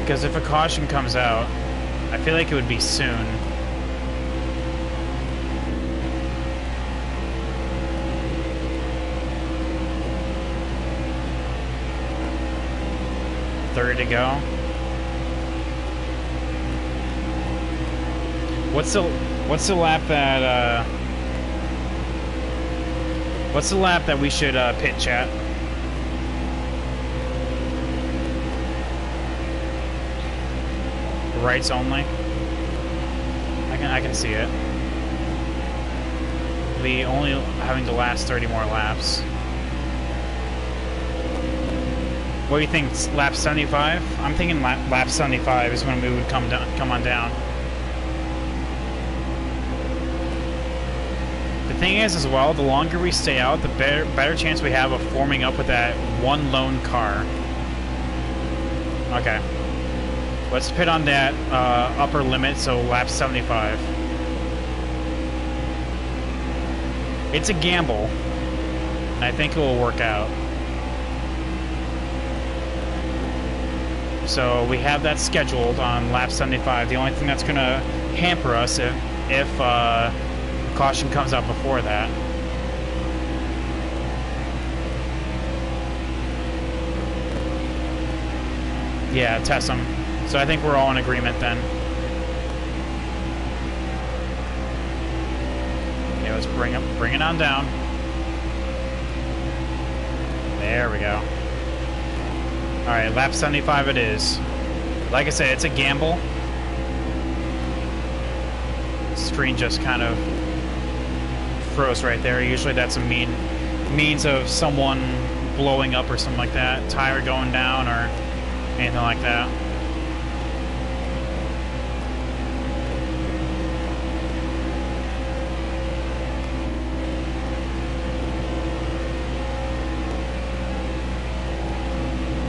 Because if a caution comes out, I feel like it would be soon. To go. What's the lap that what's the lap that we should pit, chat? Rights only. I can see it. The only having the last 30 more laps. What do you think, lap 75? I'm thinking lap 75 is when we would come on down. The thing is, as well, the longer we stay out, the better chance we have of forming up with that one lone car. Okay. Let's pit on that upper limit, so lap 75. It's a gamble, and I think it will work out. So we have that scheduled on lap 75. The only thing that's going to hamper us if caution comes out before that. Yeah, Tessum. So I think we're all in agreement then. Yeah, let's bring it on down. There we go. All right, lap 75 it is. Like I said, it's a gamble. Screen just kind of froze right there. Usually that's a means of someone blowing up or something like that, tire going down or anything like that.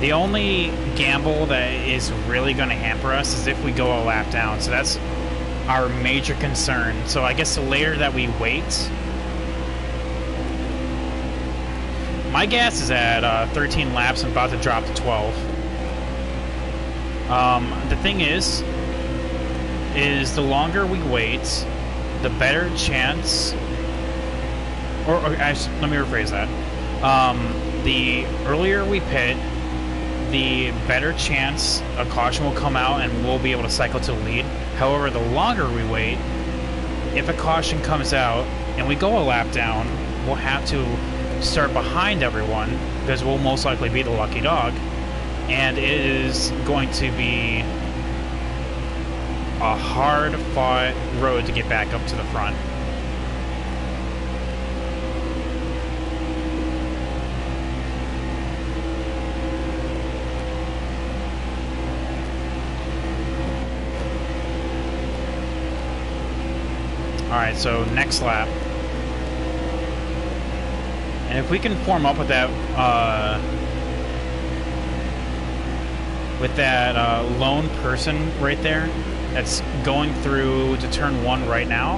The only gamble that is really going to hamper us is if we go a lap down. So that's our major concern. So I guess the later that we wait. My gas is at 13 laps and about to drop to 12. The thing is the longer we wait, the better chance. Let me rephrase that. The earlier we pit, the better chance a caution will come out and we'll be able to cycle to the lead. However, the longer we wait, if a caution comes out and we go a lap down, we'll have to start behind everyone because we'll most likely be the lucky dog. And it is going to be a hard-fought road to get back up to the front. Alright, so next lap. And if we can form up with that with that lone person right there that's going through to turn one right now.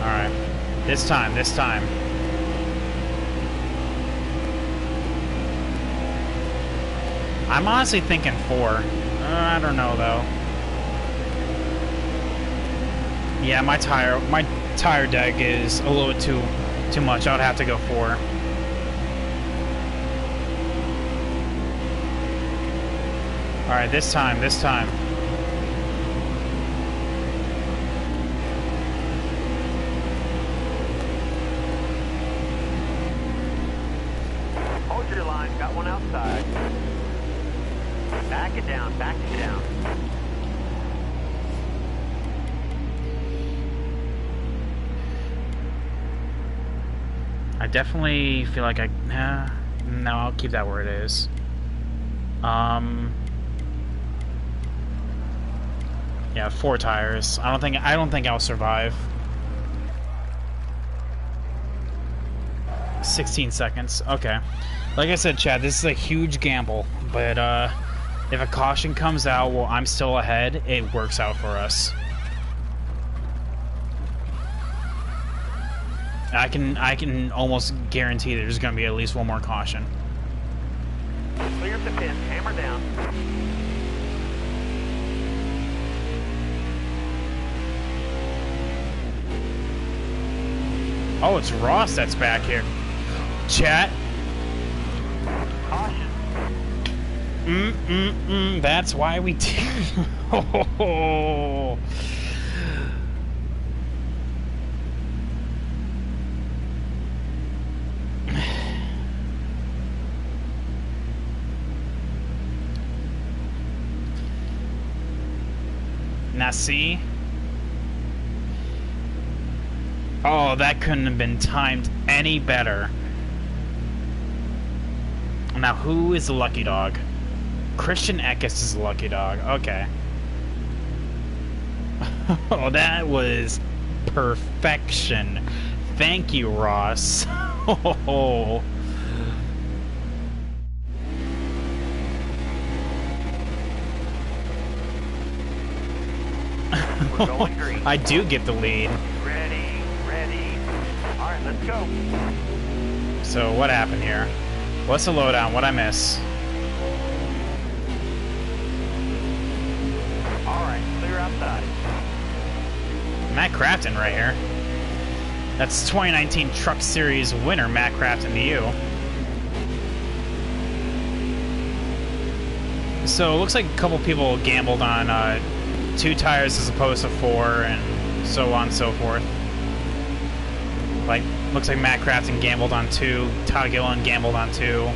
All right, this time. I'm honestly thinking four. I don't know though. Yeah, my tire deck is a little too much. I would have to go four. All right, this time. Hold your line, got one outside. Back it down. I definitely feel like no, I'll keep that where it is. Yeah, four tires. I don't think I'll survive. 16 seconds. Okay. Like I said, Chad, this is a huge gamble, but if a caution comes out while I'm still ahead, it works out for us. I can almost guarantee there's going to be at least one more caution. Clear the pin, hammer down. Oh, it's Ross that's back here. Chat. Caution. That's why we did. Oh. Now see? Oh, that couldn't have been timed any better. Now who is the lucky dog? Christian Eckes is the lucky dog. Okay. Oh, that was perfection. Thank you, Ross. Oh. We're going green. I do get the lead. Ready. All right, let's go. So what happened here? What's the lowdown? What'd I miss? All right, clear outside. Matt Crafton right here. That's 2019 Truck Series winner Matt Crafton to you. So it looks like a couple people gambled on two tires as opposed to four and so on and so forth. Like, looks like Matt Crafton gambled on two, Todd Gillen gambled on two.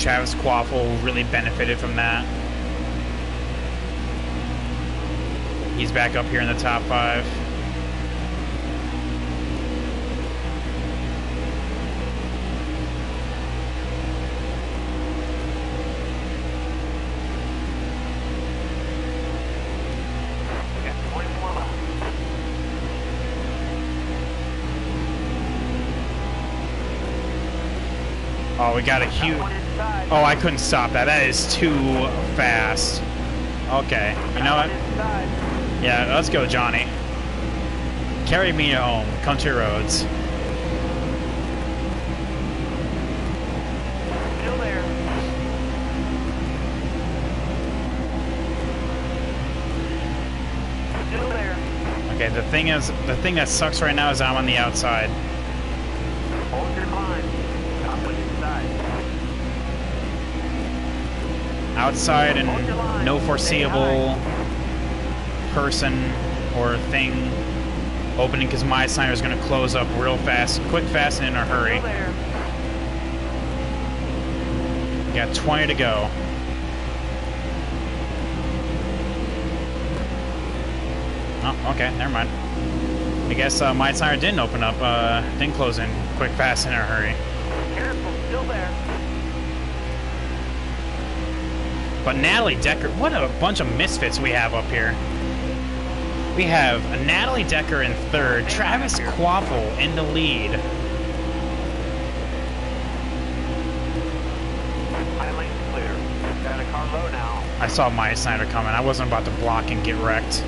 Travis Kvapil really benefited from that. He's back up here in the top five. Oh, we got a huge... Oh, I couldn't stop that. That is too fast. Okay. You know what? Yeah, let's go, Johnny. Carry me home. Country roads. Still there. Okay, the thing that sucks right now is I'm on the outside. Hold your line. Outside and no foreseeable person or thing opening because Myatt Snider is going to close up real fast, quick, fast, and in a hurry. We got 20 to go. Oh, okay, never mind. I guess Myatt Snider didn't open up, didn't close in quick, fast, and in a hurry. Careful, still there. But Natalie Decker, what a bunch of misfits we have up here. We have Natalie Decker in third, Travis Kvapil in the lead. I saw Myatt Snider coming. I wasn't about to block and get wrecked.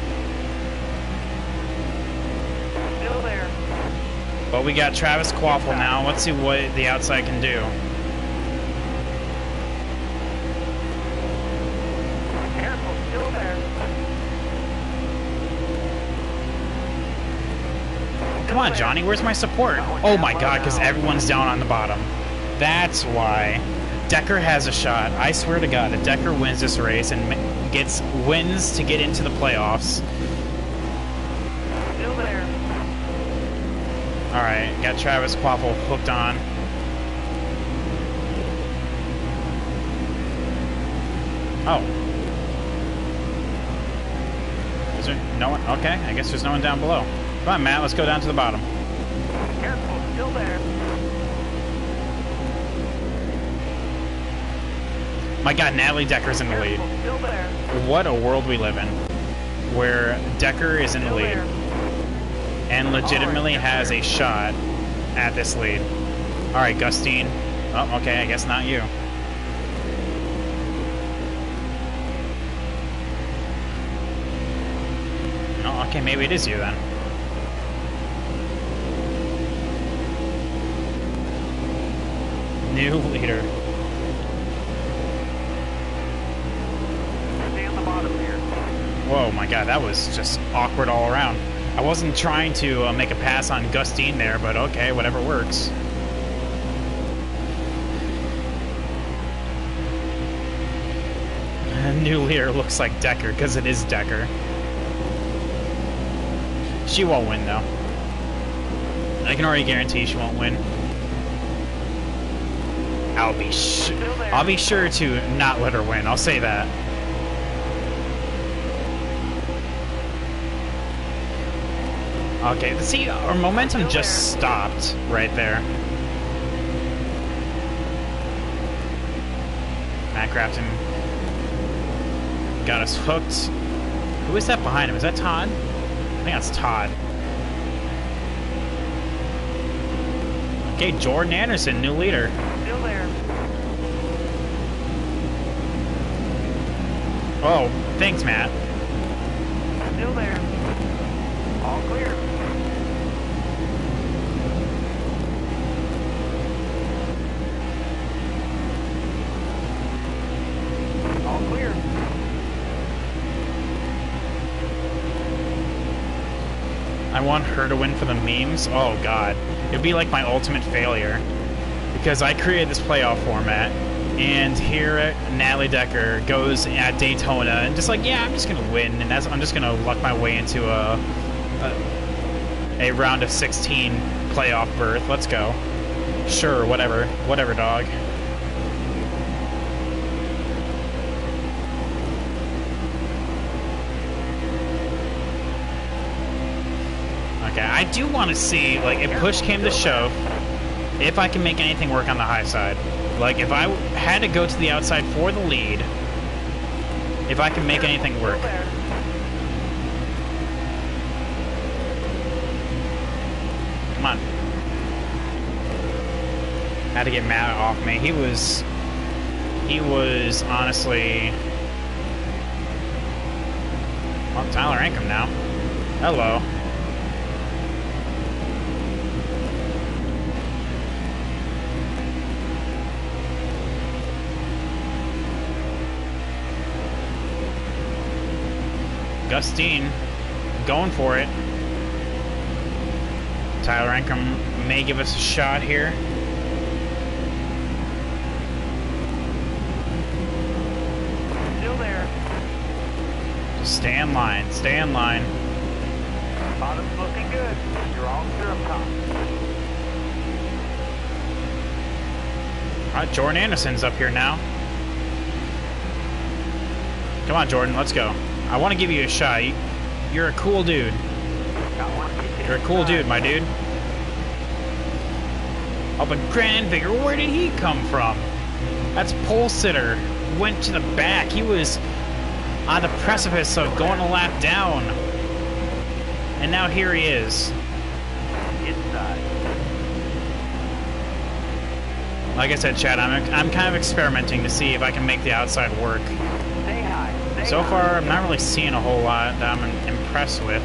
Still there. But we got Travis Kvapil now. Let's see what the outside can do. Careful, still there. Come on, Johnny. Where's my support? Oh my God, because everyone's down on the bottom. That's why. Decker has a shot. I swear to God that Decker wins this race and wins to get into the playoffs. Still there. All right, got Travis Kvapil hooked on. Oh. Is there no one? Okay, I guess there's no one down below. Come on, Matt, let's go down to the bottom. Careful, still there. My God, Natalie Decker's in the lead. What a world we live in, where Decker is in the lead and legitimately has a shot at this lead. All right, Gus Dean. Oh, okay, I guess not you. Oh, okay, maybe it is you then. New leader. Whoa, my God, that was just awkward all around. I wasn't trying to make a pass on Gus Dean there, but okay, whatever works. New leader looks like Decker, because it is Decker. She won't win, though. I can already guarantee she won't win. I'll be sure to not let her win, I'll say that. Okay, see, our momentum just stopped right there. Matt Crafton got us hooked. Who is that behind him? Is that Todd? I think that's Todd. Okay, Jordan Anderson, new leader. Still there. Oh, thanks, Matt. Still there. All clear. I want her to win for the memes. Oh God, it'd be like my ultimate failure because I created this playoff format, and here Natalie Decker goes at Daytona and just like, yeah, I'm just gonna win, and I'm just gonna luck my way into a round of 16 playoff berth. Let's go. Sure, whatever, dog. I do want to see, like, if push came to shove, if I can make anything work on the high side. Like, if I had to go to the outside for the lead, if I can make anything work. Come on. Had to get Matt off me. He was honestly... Well, Tyler Ankrum now. Hello. Gus Dean going for it. Tyler Ankrum may give us a shot here. Still there. Just stay in line, stay in line. Bottom's looking good. You're all clear up top. All right, Jordan Anderson's up here now. Come on, Jordan, let's go. I want to give you a shot. You're a cool dude. You're a cool dude, my dude. Oh, but Grant Enfinger, where did he come from? That's pole sitter went to the back. He was on the precipice of going a lap down. And now here he is. Like I said, Chad, I'm kind of experimenting to see if I can make the outside work. So far, I'm not really seeing a whole lot that I'm impressed with.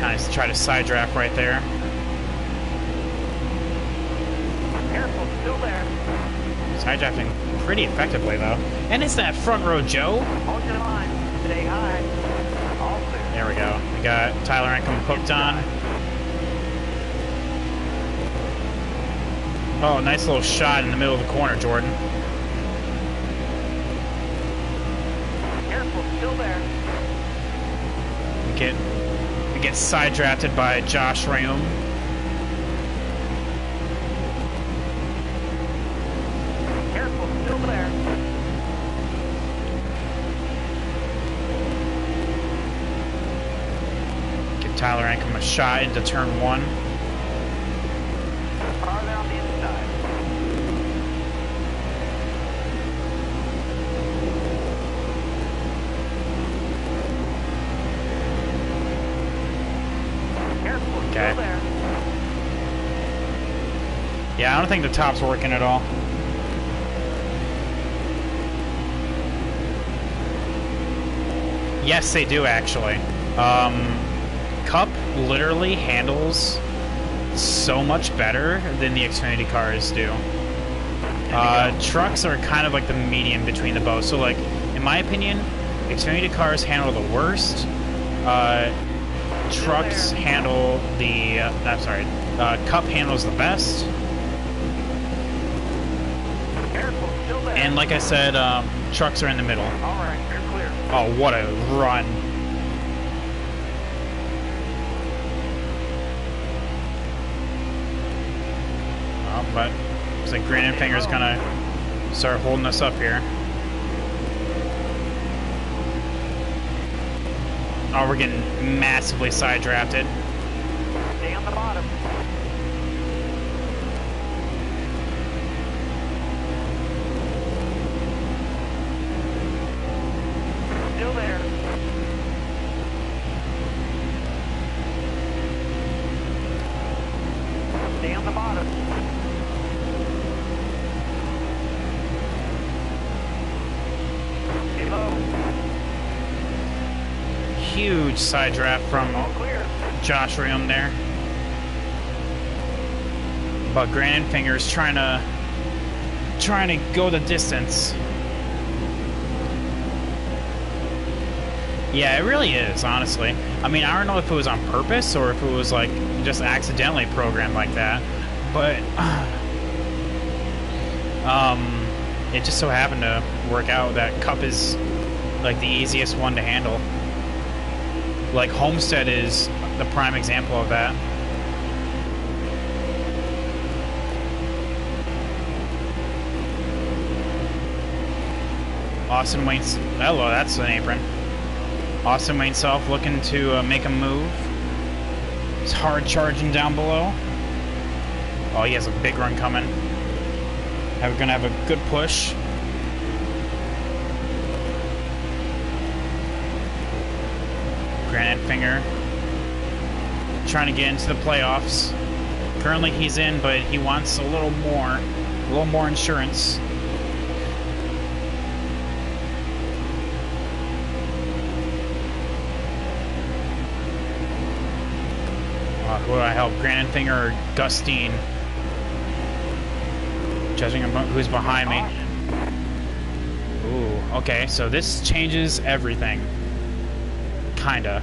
Kind of try to side draft right there. Careful, still there. Side drafting pretty effectively though, and it's that front row Joe. Hold your line. Stay high. All clear. There we go. We got Tyler Ankrum hooked on. Oh, nice little shot in the middle of the corner, Jordan. Careful, still there. We get side drafted by Josh Reaume. Careful, still there. Give Tyler Ankrum a shot into turn one. Farther on the inside. Careful, okay. Still there. Yeah, I don't think the top's working at all. Yes, they do actually. Cup literally handles so much better than the Xfinity cars do. Trucks are kind of like the medium between the both. So, like in my opinion, Xfinity cars handle the worst. Trucks handle the. I'm sorry. Cup handles the best. And like I said, trucks are in the middle. All right, you're clear. Oh, what a run! Oh, but it's like Grant Enfinger's gonna start holding us up here. Oh, we're getting massively side drafted. Stay on the bottom. Huge side draft from Josh Reaume there. But Grant Enfinger's trying to go the distance. Yeah, it really is, honestly. I mean, I don't know if it was on purpose or if it was like just accidentally programmed like that, but it just so happened to work out that Cup is like the easiest one to handle. Like Homestead is the prime example of that. Austin Wayne, hello, that's an apron. Austin Wayne Self looking to make a move. It's hard charging down below. Oh, he has a big run coming. We're gonna have a good push. Grant Enfinger trying to get into the playoffs. Currently he's in, but he wants a little more insurance. Who do I help, Grant Enfinger or Gus Dean? Judging who's behind me. Ooh, okay, so this changes everything. Kinda.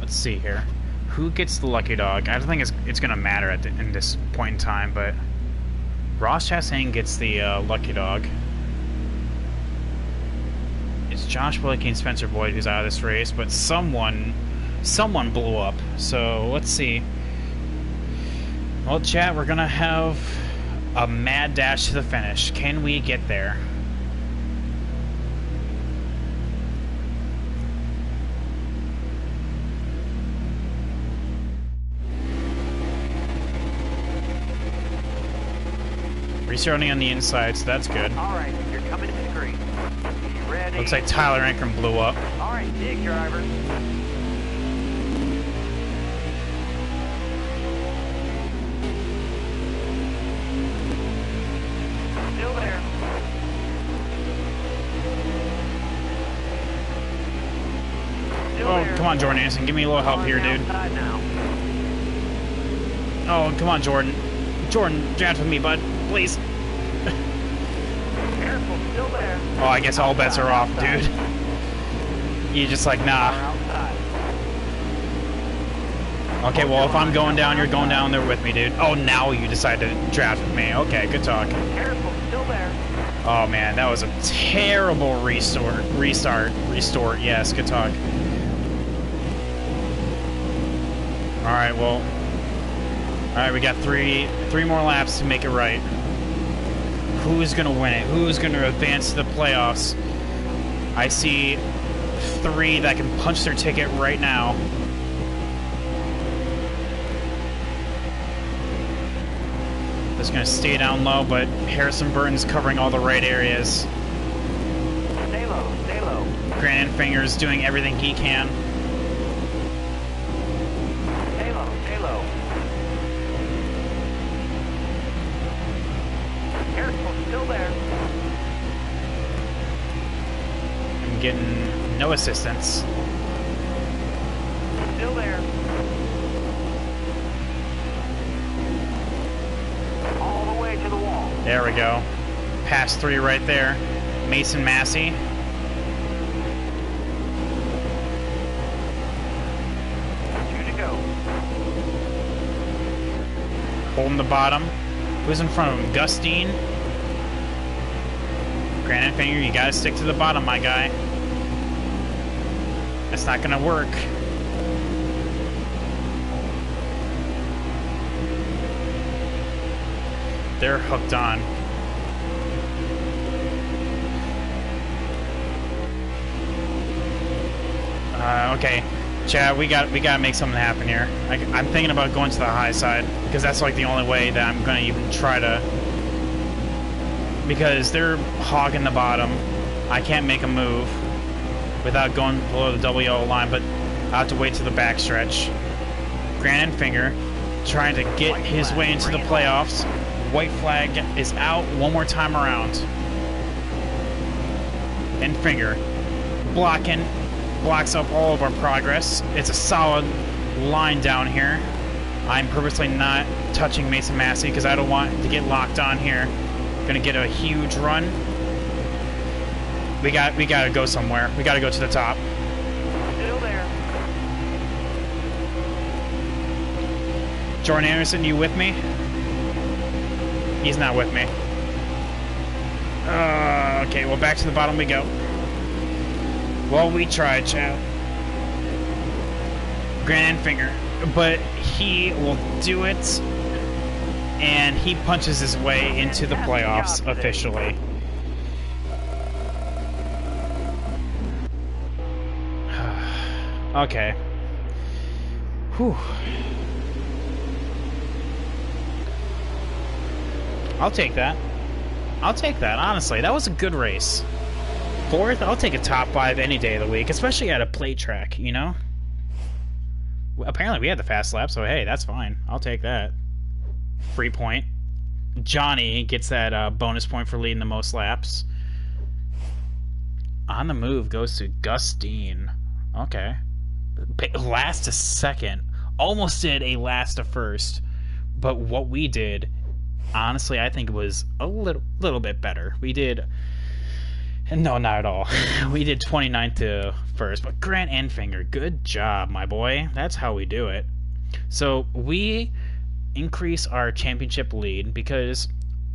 Let's see here. Who gets the lucky dog? I don't think it's gonna matter at in this point in time, but Ross Chastain gets the lucky dog. It's Josh Blakey and Spencer Boyd who's out of this race, but someone blew up. So let's see. Well, chat, we're gonna have a mad dash to the finish. Can we get there? Restarting on the inside, so that's good. All right, you're coming to the green. You ready? Looks like Tyler Ankrum blew up. All right, dig driver. Still there. Come on, Jordan Anderson. Give me a little help here, dude. Oh, come on, Jordan. Jordan, draft with me, bud. Please. Careful, still there. Oh, I guess all bets are off, dude. You're just like, nah. Okay, well, if I'm going down, you're going down there with me, dude. Oh, now you decide to draft with me. Okay, good talk. Careful, still there. Oh, man, that was a terrible restart. Restart, yes, good talk. All right, well... All right, we got three more laps to make it right. Who's going to win it? Who's going to advance to the playoffs? I see three that can punch their ticket right now. Just going to stay down low, but Harrison Burton's covering all the right areas. Stay low, stay low. Grant Enfinger's doing everything he can. Stay low, stay low. Still there. I'm getting no assistance. Still there. All the way to the wall. There we go. Pass three right there. Mason Massey. Two to go. Holding the bottom. Who's in front of him? Gus Dean? Grant Enfinger, you gotta stick to the bottom, my guy. That's not gonna work. They're hooked on. Okay, Chad, we gotta make something happen here. I'm thinking about going to the high side because that's like the only way that I'm gonna even try to. Because they're hogging the bottom. I can't make a move without going below the double yellow line, but I have to wait to the backstretch. Grant Enfinger trying to get his way into the playoffs. White flag is out one more time around. Enfinger blocks up all of our progress. It's a solid line down here. I'm purposely not touching Mason Massey because I don't want to get locked on here. Gonna get a huge run. We gotta go somewhere. We gotta go to the top. Still there. Jordan Anderson, you with me? He's not with me. Okay, well, back to the bottom we go. Well, we tried, Chad. Grant Enfinger, but he will do it. And he punches his way into the playoffs officially. Okay. Whew. I'll take that. I'll take that, honestly. That was a good race. Fourth, I'll take a top five any day of the week, especially at a play track, you know? Apparently we had the fast lap, so hey, that's fine. I'll take that. Free point. Johnny gets that bonus point for leading the most laps. On the move goes to Gus Dean. Okay. Last to second. Almost did a last to first. But what we did, honestly, I think was a little bit better. We did... No, not at all. We did 29th to first. But Grant Enfinger, good job, my boy. That's how we do it. So we... increase our championship lead because,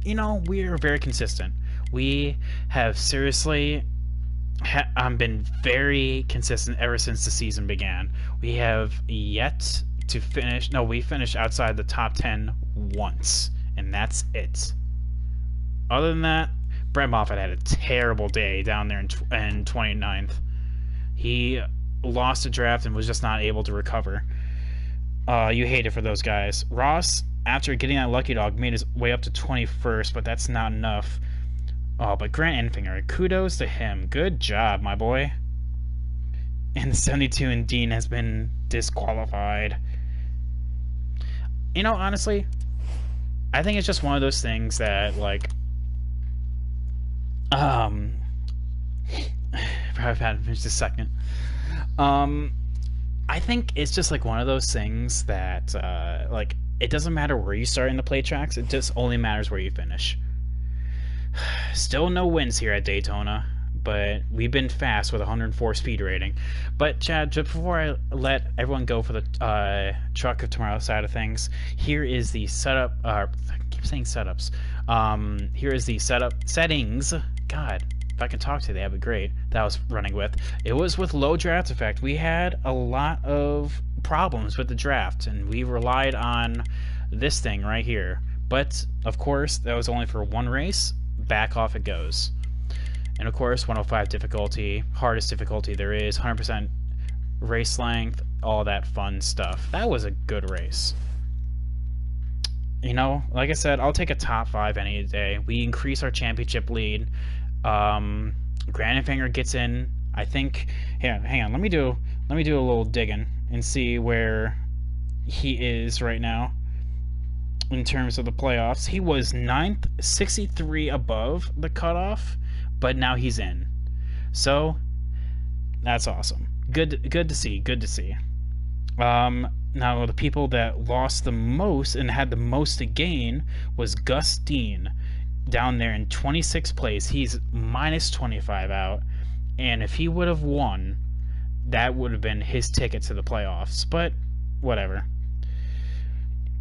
you know, we are very consistent. We have seriously been very consistent ever since the season began. We have yet to finish. No, we finished outside the top 10 once, and that's it. Other than that, Brett Moffitt had a terrible day down there in 29th. He lost a draft and was just not able to recover. You hate it for those guys. Ross after getting that lucky dog, made his way up to 21st, but that's not enough. Oh, but Grant Enfinger, kudos to him. Good job, my boy. And the 72 and Dean has been disqualified. You know, honestly, I think it's just one of those things that, like, probably had to finish a second. I think it's just like one of those things that, like, it doesn't matter where you start in the play tracks. It just only matters where you finish. Still no wins here at Daytona, but we've been fast with 104 speed rating. But Chad, just before I let everyone go for the Truck of Tomorrow side of things, here is the setup. I keep saying setups. Here is the setup settings. God, if I could talk today, that'd be great. That was running with. It was with low draft effect. We had a lot of problems with the draft, and we relied on this thing right here. But of course, that was only for one race. Back off it goes. And of course, 105 difficulty, hardest difficulty there is, 100% race length, all that fun stuff. That was a good race. You know, like I said, I'll take a top 5 any day. We increase our championship lead. Grant Enfinger gets in. I think, hang on, let me do a little digging and see where he is right now in terms of the playoffs. He was 9th, 63 above the cutoff, but now he's in. So that's awesome. Good to see. Good to see. Now the people that lost the most and had the most to gain was Gus Dean down there in 26th place. He's minus 25 out, and if he would have won, that would have been his ticket to the playoffs. But whatever.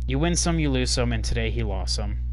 You win some, you lose some, and today he lost some.